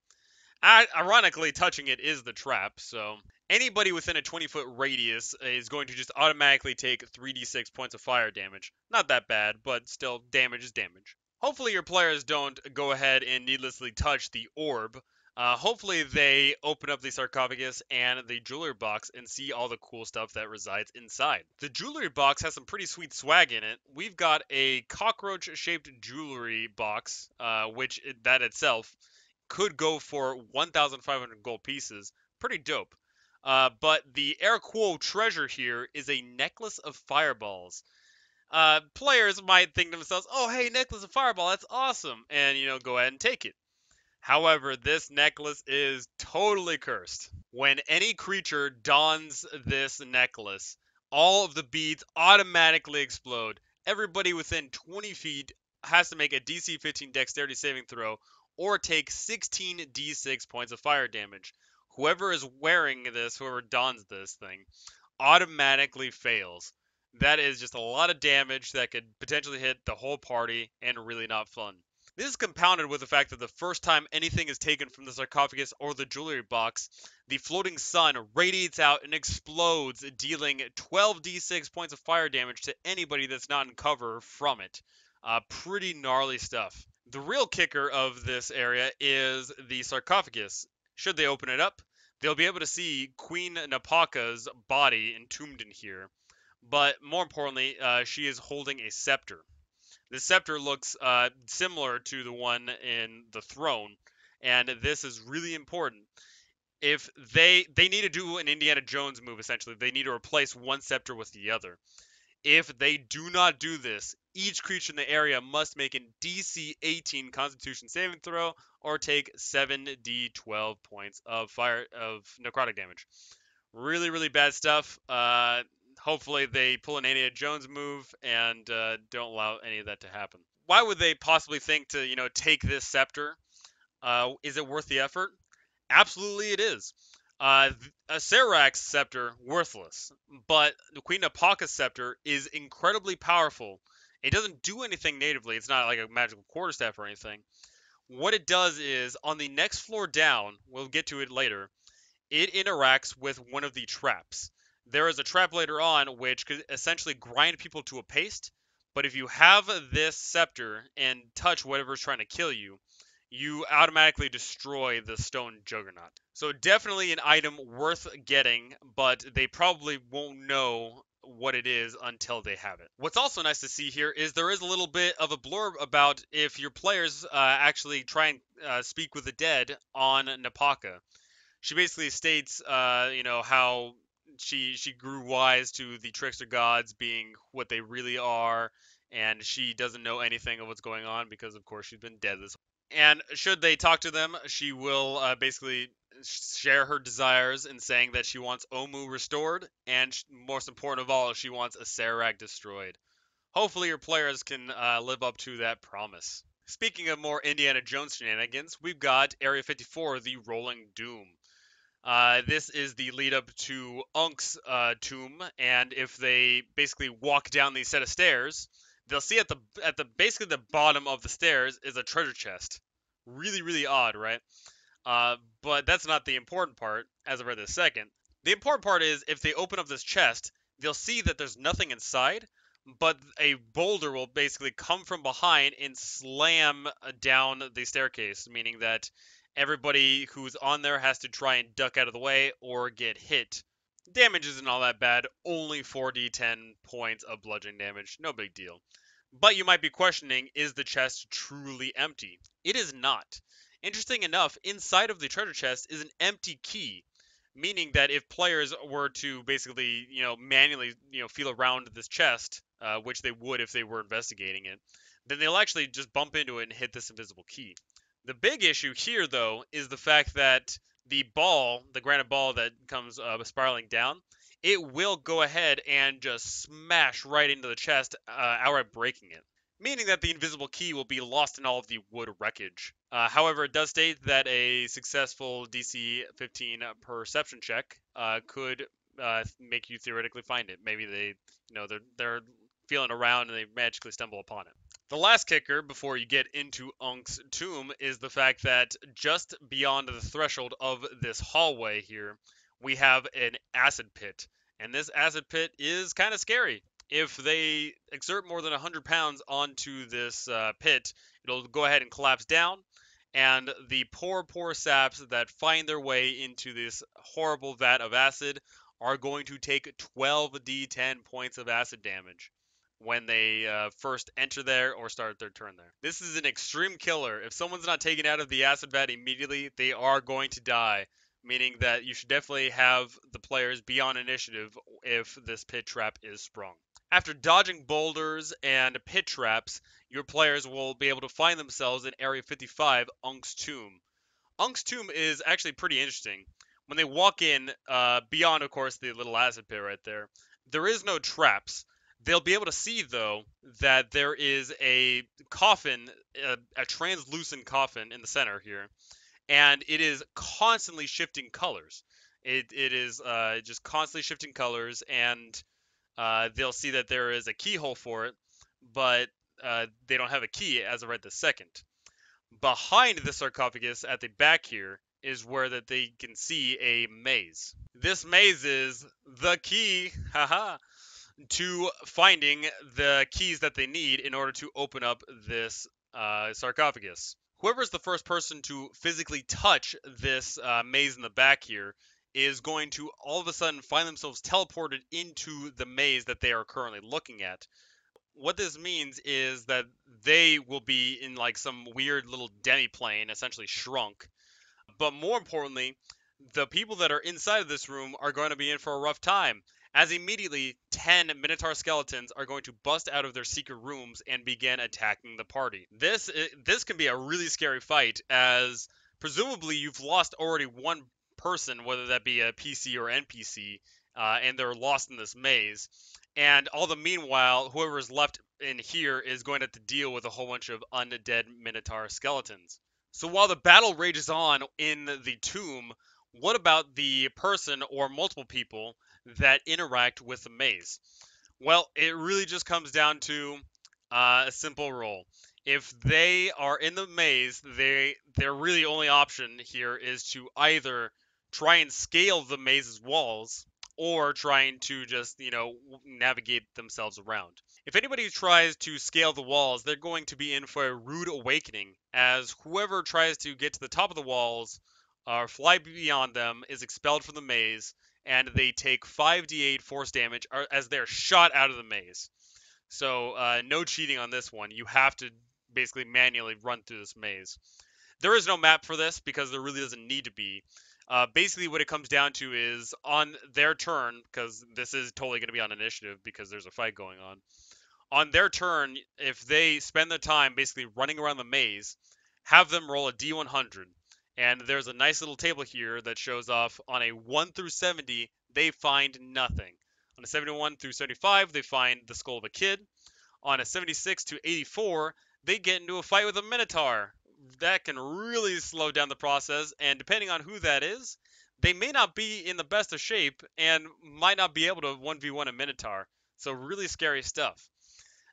I, ironically, touching it is the trap, so anybody within a twenty-foot radius is going to just automatically take three d six points of fire damage. Not that bad, but still, damage is damage. Hopefully your players don't go ahead and needlessly touch the orb. Uh, hopefully they open up the sarcophagus and the jewelry box and see all the cool stuff that resides inside. The jewelry box has some pretty sweet swag in it. We've got a cockroach-shaped jewelry box, uh, which it, that itself could go for one thousand five hundred gold pieces. Pretty dope. Uh, but the air quote treasure here is a necklace of fireballs. Uh, players might think to themselves, "Oh, hey, necklace of fireball, that's awesome," and, you know, go ahead and take it. However, this necklace is totally cursed. When any creature dons this necklace, all of the beads automatically explode. Everybody within twenty feet has to make a D C fifteen dexterity saving throw or take sixteen d six points of fire damage. Whoever is wearing this, whoever dons this thing, automatically fails. That is just a lot of damage that could potentially hit the whole party and really not fun. This is compounded with the fact that the first time anything is taken from the sarcophagus or the jewelry box, the floating sun radiates out and explodes, dealing twelve d six points of fire damage to anybody that's not in cover from it. Uh, pretty gnarly stuff. The real kicker of this area is the sarcophagus. Should they open it up, they'll be able to see Queen Napaka's body entombed in here. But more importantly, uh, she is holding a scepter. The scepter looks uh, similar to the one in the throne, and this is really important. If they they need to do an Indiana Jones move, essentially. They need to replace one scepter with the other. If they do not do this, each creature in the area must make a D C eighteen Constitution saving throw or take seven d twelve points of fire of necrotic damage. Really, really bad stuff. Uh, Hopefully they pull an Indiana Jones move and uh, don't allow any of that to happen. Why would they possibly think to, you know, take this scepter? Uh, is it worth the effort? Absolutely it is. Uh, Acerak's scepter, worthless. But Queen Napaka's scepter is incredibly powerful. It doesn't do anything natively. It's not like a magical quarterstaff or anything. What it does is, on the next floor down, we'll get to it later, it interacts with one of the traps. There is a trap later on which could essentially grind people to a paste, but if you have this scepter and touch whatever's trying to kill you, you automatically destroy the stone juggernaut. So definitely an item worth getting, but they probably won't know what it is until they have it. What's also nice to see here is there is a little bit of a blurb about if your players uh, actually try and uh, speak with the dead on Napaka. She basically states, uh, you know, how she she grew wise to the trickster gods being what they really are, and she doesn't know anything of what's going on because, of course, she's been dead this whole time. And should they talk to them, she will uh, basically share her desires in saying that she wants Omu restored, and most important of all, she wants Acererak destroyed. Hopefully your players can uh, live up to that promise. Speaking of more Indiana Jones shenanigans, we've got Area fifty-four, the Rolling Doom. Uh, this is the lead up to Unk's uh, tomb, and if they basically walk down these set of stairs, they'll see at the at the basically the bottom of the stairs is a treasure chest. Really, really odd, right? Uh, but that's not the important part, as of right this second. The important part is if they open up this chest, they'll see that there's nothing inside, but a boulder will basically come from behind and slam down the staircase, meaning that everybody who's on there has to try and duck out of the way or get hit. Damage isn't all that bad, only four d ten points of bludgeoning damage, no big deal. But you might be questioning, is the chest truly empty? It is not. Interesting enough, inside of the treasure chest is an empty key, meaning that if players were to basically, you know, manually, you know, feel around this chest, uh, which they would if they were investigating it, then they'll actually just bump into it and hit this invisible key. The big issue here, though, is the fact that the ball, the granite ball that comes uh, spiraling down, it will go ahead and just smash right into the chest, uh, outright breaking it. Meaning that the invisible key will be lost in all of the wood wreckage. Uh, however, it does state that a successful D C fifteen perception check uh, could uh, make you theoretically find it. Maybe they, you know, they're they're feeling around and they magically stumble upon it. The last kicker before you get into Unk's tomb is the fact that just beyond the threshold of this hallway here, we have an acid pit, and this acid pit is kind of scary. If they exert more than one hundred pounds onto this uh, pit, it'll go ahead and collapse down, and the poor, poor saps that find their way into this horrible vat of acid are going to take twelve d ten points of acid damage when they uh, first enter there or start their turn there. This is an extreme killer. If someone's not taken out of the acid vat immediately, they are going to die, meaning that you should definitely have the players be on initiative if this pit trap is sprung. After dodging boulders and pit traps, your players will be able to find themselves in Area fifty-five, Unk's Tomb. Unk's Tomb is actually pretty interesting. When they walk in, uh, beyond, of course, the little acid pit right there, there is no traps. They'll be able to see, though, that there is a coffin, a, a translucent coffin in the center here, and it is constantly shifting colors. It, it is uh, just constantly shifting colors, and uh, they'll see that there is a keyhole for it, but uh, they don't have a key as of right this second. Behind the sarcophagus at the back here is where that they can see a maze. This maze is the key, haha, to finding the keys that they need in order to open up this uh, sarcophagus. Whoever's the first person to physically touch this uh, maze in the back here is going to all of a sudden find themselves teleported into the maze that they are currently looking at. What this means is that they will be in like some weird little demiplane, essentially shrunk. But more importantly, the people that are inside of this room are going to be in for a rough time, as immediately ten Minotaur Skeletons are going to bust out of their secret rooms and begin attacking the party. This, this can be a really scary fight, as presumably you've lost already one person, whether that be a P C or N P C, uh, and they're lost in this maze. And all the meanwhile, whoever's left in here is going to have to deal with a whole bunch of undead Minotaur Skeletons. So while the battle rages on in the tomb, what about the person or multiple people that interact with the maze? Well, it really just comes down to uh, a simple roll. If they are in the maze, they their really only option here is to either try and scale the maze's walls or trying to just, you know, navigate themselves around. If anybody tries to scale the walls, they're going to be in for a rude awakening, as whoever tries to get to the top of the walls or fly beyond them is expelled from the maze, and they take five d eight force damage as they're shot out of the maze. So uh, no cheating on this one. You have to basically manually run through this maze. There is no map for this because there really doesn't need to be. Uh, basically, what it comes down to is on their turn, because this is totally going to be on initiative because there's a fight going on. On their turn, if they spend their time basically running around the maze, have them roll a D one hundred. And there's a nice little table here that shows off on a one through seventy, they find nothing. On a seventy-one through seventy-five, they find the skull of a kid. On a seventy-six to eighty-four, they get into a fight with a Minotaur. That can really slow down the process, and depending on who that is, they may not be in the best of shape and might not be able to one v one a Minotaur. So really scary stuff.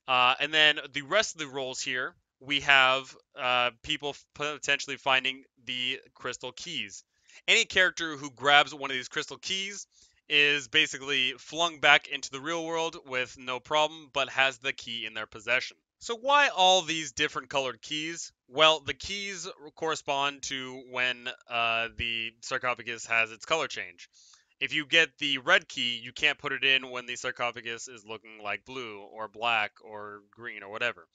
Uh, and then the rest of the rolls here, we have uh, people potentially finding the crystal keys. Any character who grabs one of these crystal keys is basically flung back into the real world with no problem, but has the key in their possession. So why all these different colored keys? Well, the keys correspond to when uh, the sarcophagus has its color change. If you get the red key, you can't put it in when the sarcophagus is looking like blue or black or green or whatever.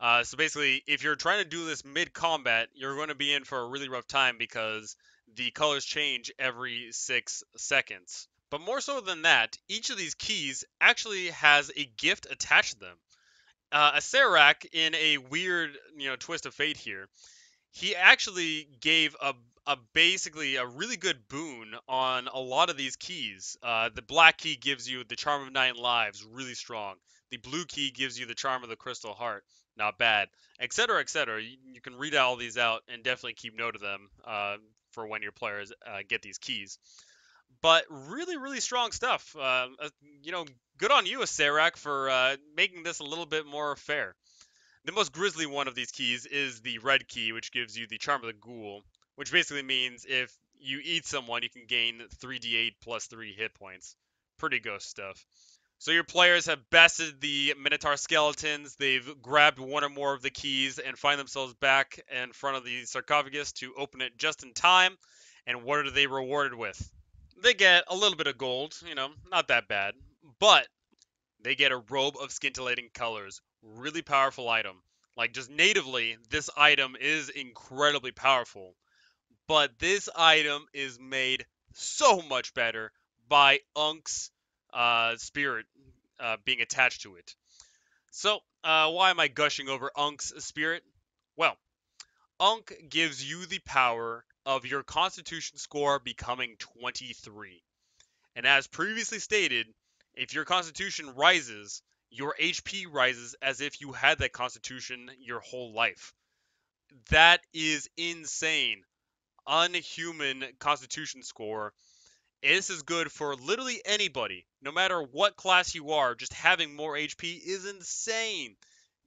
Uh, so basically, if you're trying to do this mid-combat, you're going to be in for a really rough time because the colors change every six seconds. But more so than that, each of these keys actually has a gift attached to them. Uh, Acererak, in a weird, you know, twist of fate here, he actually gave a, a basically a really good boon on a lot of these keys. Uh, the black key gives you the Charm of Nine Lives, really strong. The blue key gives you the Charm of the Crystal Heart, not bad, et cetera, et cetera. You, you can read all these out and definitely keep note of them uh, for when your players uh, get these keys. But really, really strong stuff. Uh, you know, good on you, Acererak, for uh, making this a little bit more fair. The most grisly one of these keys is the red key, which gives you the Charm of the Ghoul, which basically means if you eat someone, you can gain three d eight plus three hit points. Pretty ghost stuff. So your players have bested the Minotaur Skeletons. They've grabbed one or more of the keys and find themselves back in front of the sarcophagus to open it just in time. And what are they rewarded with? They get a little bit of gold, you know, not that bad, but they get a robe of scintillating colors, really powerful item. Like, just natively, this item is incredibly powerful, but this item is made so much better by Unk's uh, spirit uh, being attached to it. So, uh, why am I gushing over Unk's spirit? Well, Unk gives you the power of your constitution score becoming twenty-three. And as previously stated, if your constitution rises, your H P rises as if you had that constitution your whole life. That is insane. Unhuman constitution score. This is good for literally anybody. No matter what class you are, just having more H P is insane.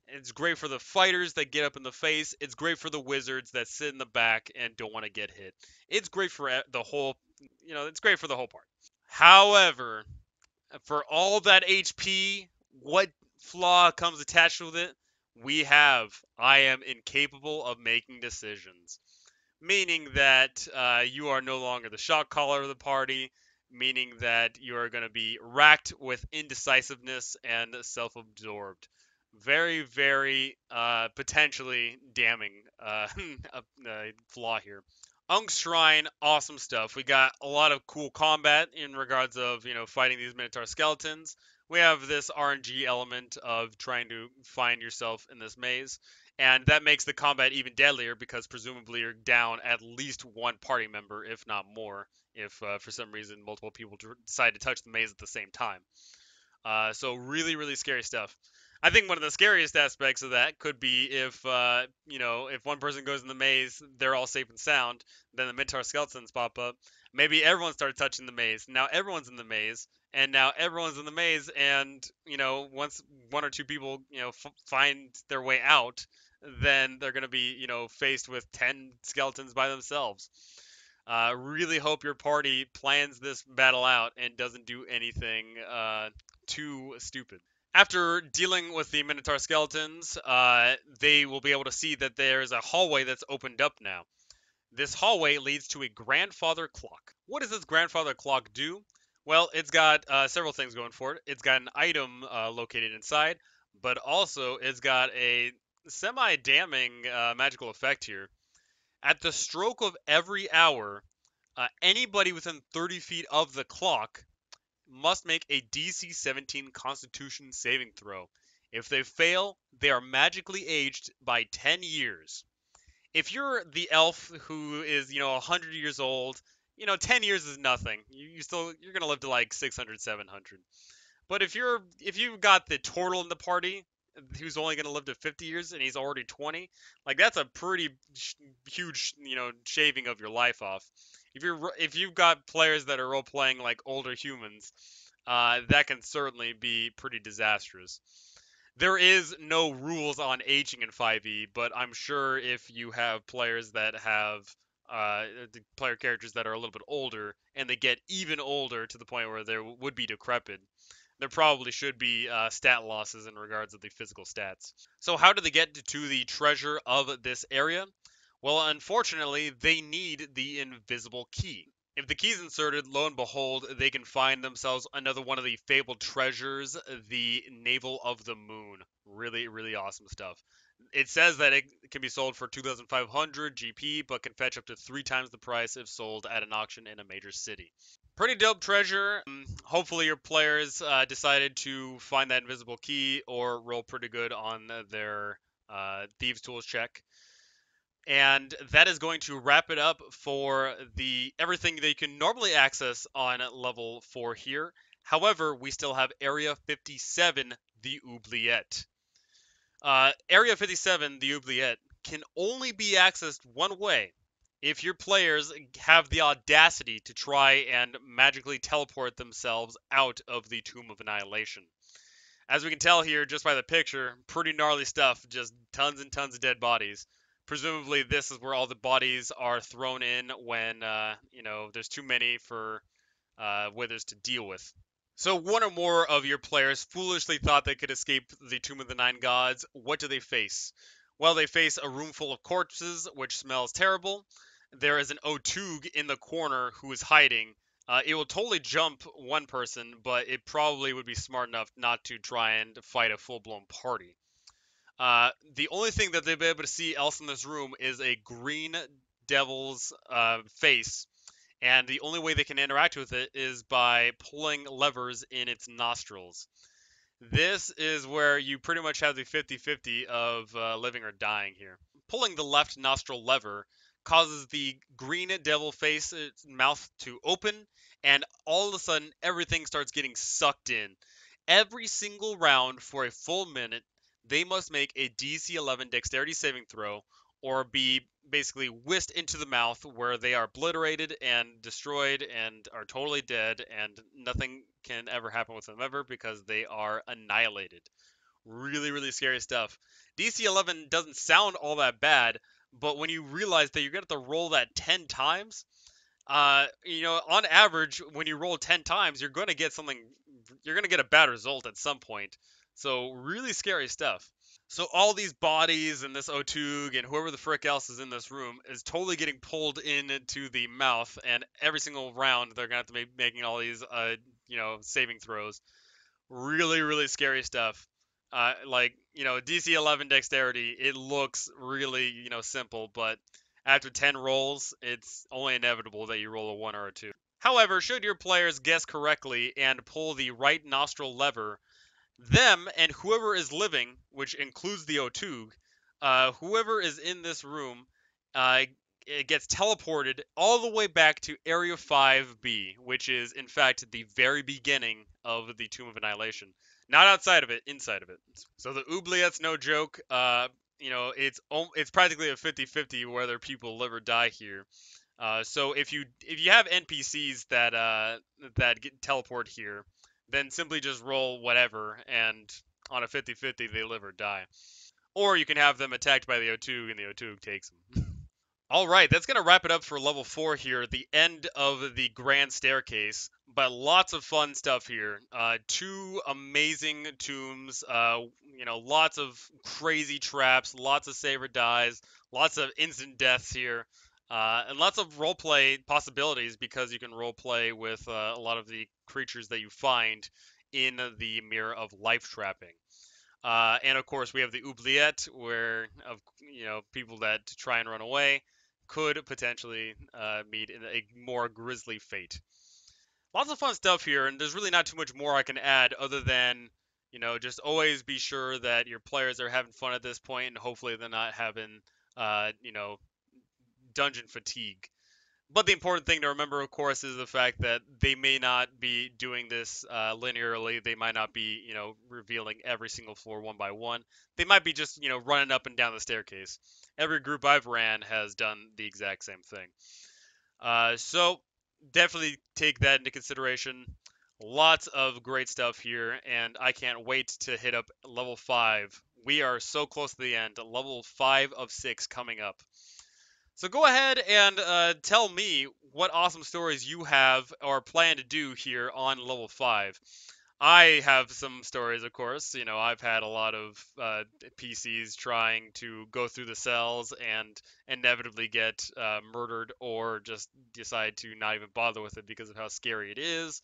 It's great for the fighters that get up in the face. It's great for the wizards that sit in the back and don't want to get hit. It's great for the whole, you know, it's great for the whole part. However, for all that H P, what flaw comes attached with it? We have, I am incapable of making decisions. Meaning that uh, you are no longer the shot caller of the party. Meaning that you are going to be racked with indecisiveness and self-absorbed. Very, very uh, potentially damning uh, flaw here. Unk's Shrine, awesome stuff. We got a lot of cool combat in regards of, you know, fighting these Minotaur Skeletons. We have this R N G element of trying to find yourself in this maze. And that makes the combat even deadlier because presumably you're down at least one party member, if not more, if uh, for some reason multiple people decide to touch the maze at the same time. Uh, so really, really scary stuff. I think one of the scariest aspects of that could be if, uh, you know, if one person goes in the maze, they're all safe and sound, then the Minotaur Skeletons pop up. Maybe everyone started touching the maze. Now everyone's in the maze, and now everyone's in the maze, and, you know, once one or two people, you know, f find their way out, then they're going to be, you know, faced with ten skeletons by themselves. Uh, really hope your party plans this battle out and doesn't do anything uh, too stupid. After dealing with the Minotaur Skeletons, uh, they will be able to see that there is a hallway that's opened up now. This hallway leads to a grandfather clock. What does this grandfather clock do? Well, it's got uh, several things going for it. It's got an item uh, located inside, but also it's got a semi-damning uh, magical effect here. At the stroke of every hour, Uh, anybody within thirty feet of the clock must make a D C seventeen Constitution saving throw. If they fail, they are magically aged by ten years. If you're the elf who is, you know, one hundred years old, you know, ten years is nothing. You, you still, you're going to live to like six hundred, seven hundred. But if you're, if you've got the turtle in the party who's only going to live to fifty years and he's already twenty, like that's a pretty sh huge, you know, shaving of your life off. If you're, if you've got players that are role playing like older humans, uh, that can certainly be pretty disastrous. There is no rules on aging in five E, but I'm sure if you have players that have uh, the player characters that are a little bit older and they get even older to the point where they would be decrepit, there probably should be uh, stat losses in regards to the physical stats. So how do they get to the treasure of this area? Well, unfortunately, they need the invisible key. If the key's inserted, lo and behold, they can find themselves another one of the fabled treasures, the Navel of the Moon. Really, really awesome stuff. It says that it can be sold for two thousand five hundred G P, but can fetch up to three times the price if sold at an auction in a major city. Pretty dope treasure. Hopefully your players uh, decided to find that invisible key or roll pretty good on their uh, Thieves' Tools check. And that is going to wrap it up for the everything that you can normally access on level four here. However, we still have Area fifty-seven, the Oubliette. Uh, Area fifty-seven, the Oubliette, can only be accessed one way if your players have the audacity to try and magically teleport themselves out of the Tomb of Annihilation. As we can tell here, just by the picture, pretty gnarly stuff, just tons and tons of dead bodies. Presumably, this is where all the bodies are thrown in when, uh, you know, there's too many for uh, Withers to deal with. So one or more of your players foolishly thought they could escape the Tomb of the Nine Gods. What do they face? Well, they face a room full of corpses, which smells terrible. There is an Otyugh in the corner who is hiding. Uh, it will totally jump one person, but it probably would be smart enough not to try and fight a full-blown party. Uh, the only thing that they'll be able to see else in this room is a green devil's uh, face, and the only way they can interact with it is by pulling levers in its nostrils. This is where you pretty much have the fifty fifty of uh, living or dying here. Pulling the left nostril lever causes the green devil face mouth to open, and all of a sudden everything starts getting sucked in. Every single round for a full minute, they must make a D C eleven dexterity saving throw or be basically whisked into the mouth where they are obliterated and destroyed and are totally dead and nothing can ever happen with them ever because they are annihilated. Really, really scary stuff. D C eleven doesn't sound all that bad, but when you realize that you're going to have to roll that ten times, uh, you know, on average, when you roll ten times, you're going to get something, you're going to get a bad result at some point. So really scary stuff. So all these bodies and this Otyugh and whoever the frick else is in this room is totally getting pulled into the mouth, and every single round they're gonna have to be making all these, uh, you know, saving throws. Really, really scary stuff. Uh, like, you know, D C eleven dexterity. It looks really, you know, simple, but after ten rolls, it's only inevitable that you roll a one or a two. However, should your players guess correctly and pull the right nostril lever, them and whoever is living, which includes the Otyugh, uh, whoever is in this room, uh, it gets teleported all the way back to Area five B, which is, in fact, the very beginning of the Tomb of Annihilation. Not outside of it, inside of it. So the Oubliette's no joke. Uh, you know, it's it's practically a fifty fifty whether people live or die here. Uh, so if you if you have N P Cs that uh, that get teleport here, then simply just roll whatever, and on a fifty fifty, they live or die. Or you can have them attacked by the Otyugh, and the Otyugh takes them. All right, that's going to wrap it up for level four here, the end of the Grand Staircase, but lots of fun stuff here. Uh, two amazing tombs, uh, you know, lots of crazy traps, lots of save or dies, lots of instant deaths here. Uh, and lots of roleplay possibilities because you can roleplay with uh, a lot of the creatures that you find in the Mirror of Life Trapping. Uh, and of course, we have the Oubliette, where of you know people that try and run away could potentially uh, meet in a more grisly fate. Lots of fun stuff here, and there's really not too much more I can add other than, you know, just always be sure that your players are having fun at this point, and hopefully they're not having, uh, you know, dungeon fatigue. But the important thing to remember, of course, is the fact that they may not be doing this uh, linearly. They might not be, you know, revealing every single floor one by one. They might be just, you know, running up and down the staircase. Every group I've ran has done the exact same thing. Uh, so definitely take that into consideration. Lots of great stuff here, and I can't wait to hit up level five. We are so close to the end. Level five of six coming up. So go ahead and uh, tell me what awesome stories you have or plan to do here on level five. I have some stories, of course. You know, I've had a lot of uh, P Cs trying to go through the cells and inevitably get uh, murdered or just decide to not even bother with it because of how scary it is.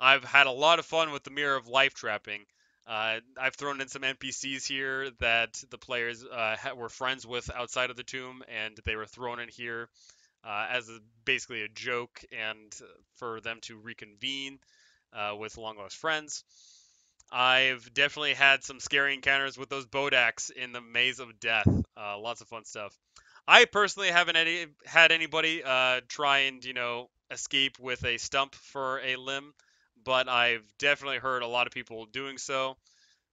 I've had a lot of fun with the Mirror of Life Trapping. Uh, I've thrown in some N P Cs here that the players uh, were friends with outside of the tomb, and they were thrown in here uh, as a, basically a joke and for them to reconvene uh, with long-lost friends. I've definitely had some scary encounters with those Bodaks in the Maze of Death. Uh, lots of fun stuff. I personally haven't any, had anybody uh, try and, you know, escape with a stump for a limb. But I've definitely heard a lot of people doing so.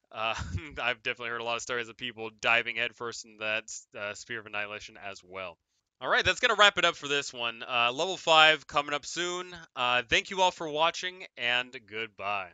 Uh, I've definitely heard a lot of stories of people diving headfirst in that uh, Sphere of Annihilation as well. All right, that's going to wrap it up for this one. Uh, level five coming up soon. Uh, thank you all for watching, and goodbye.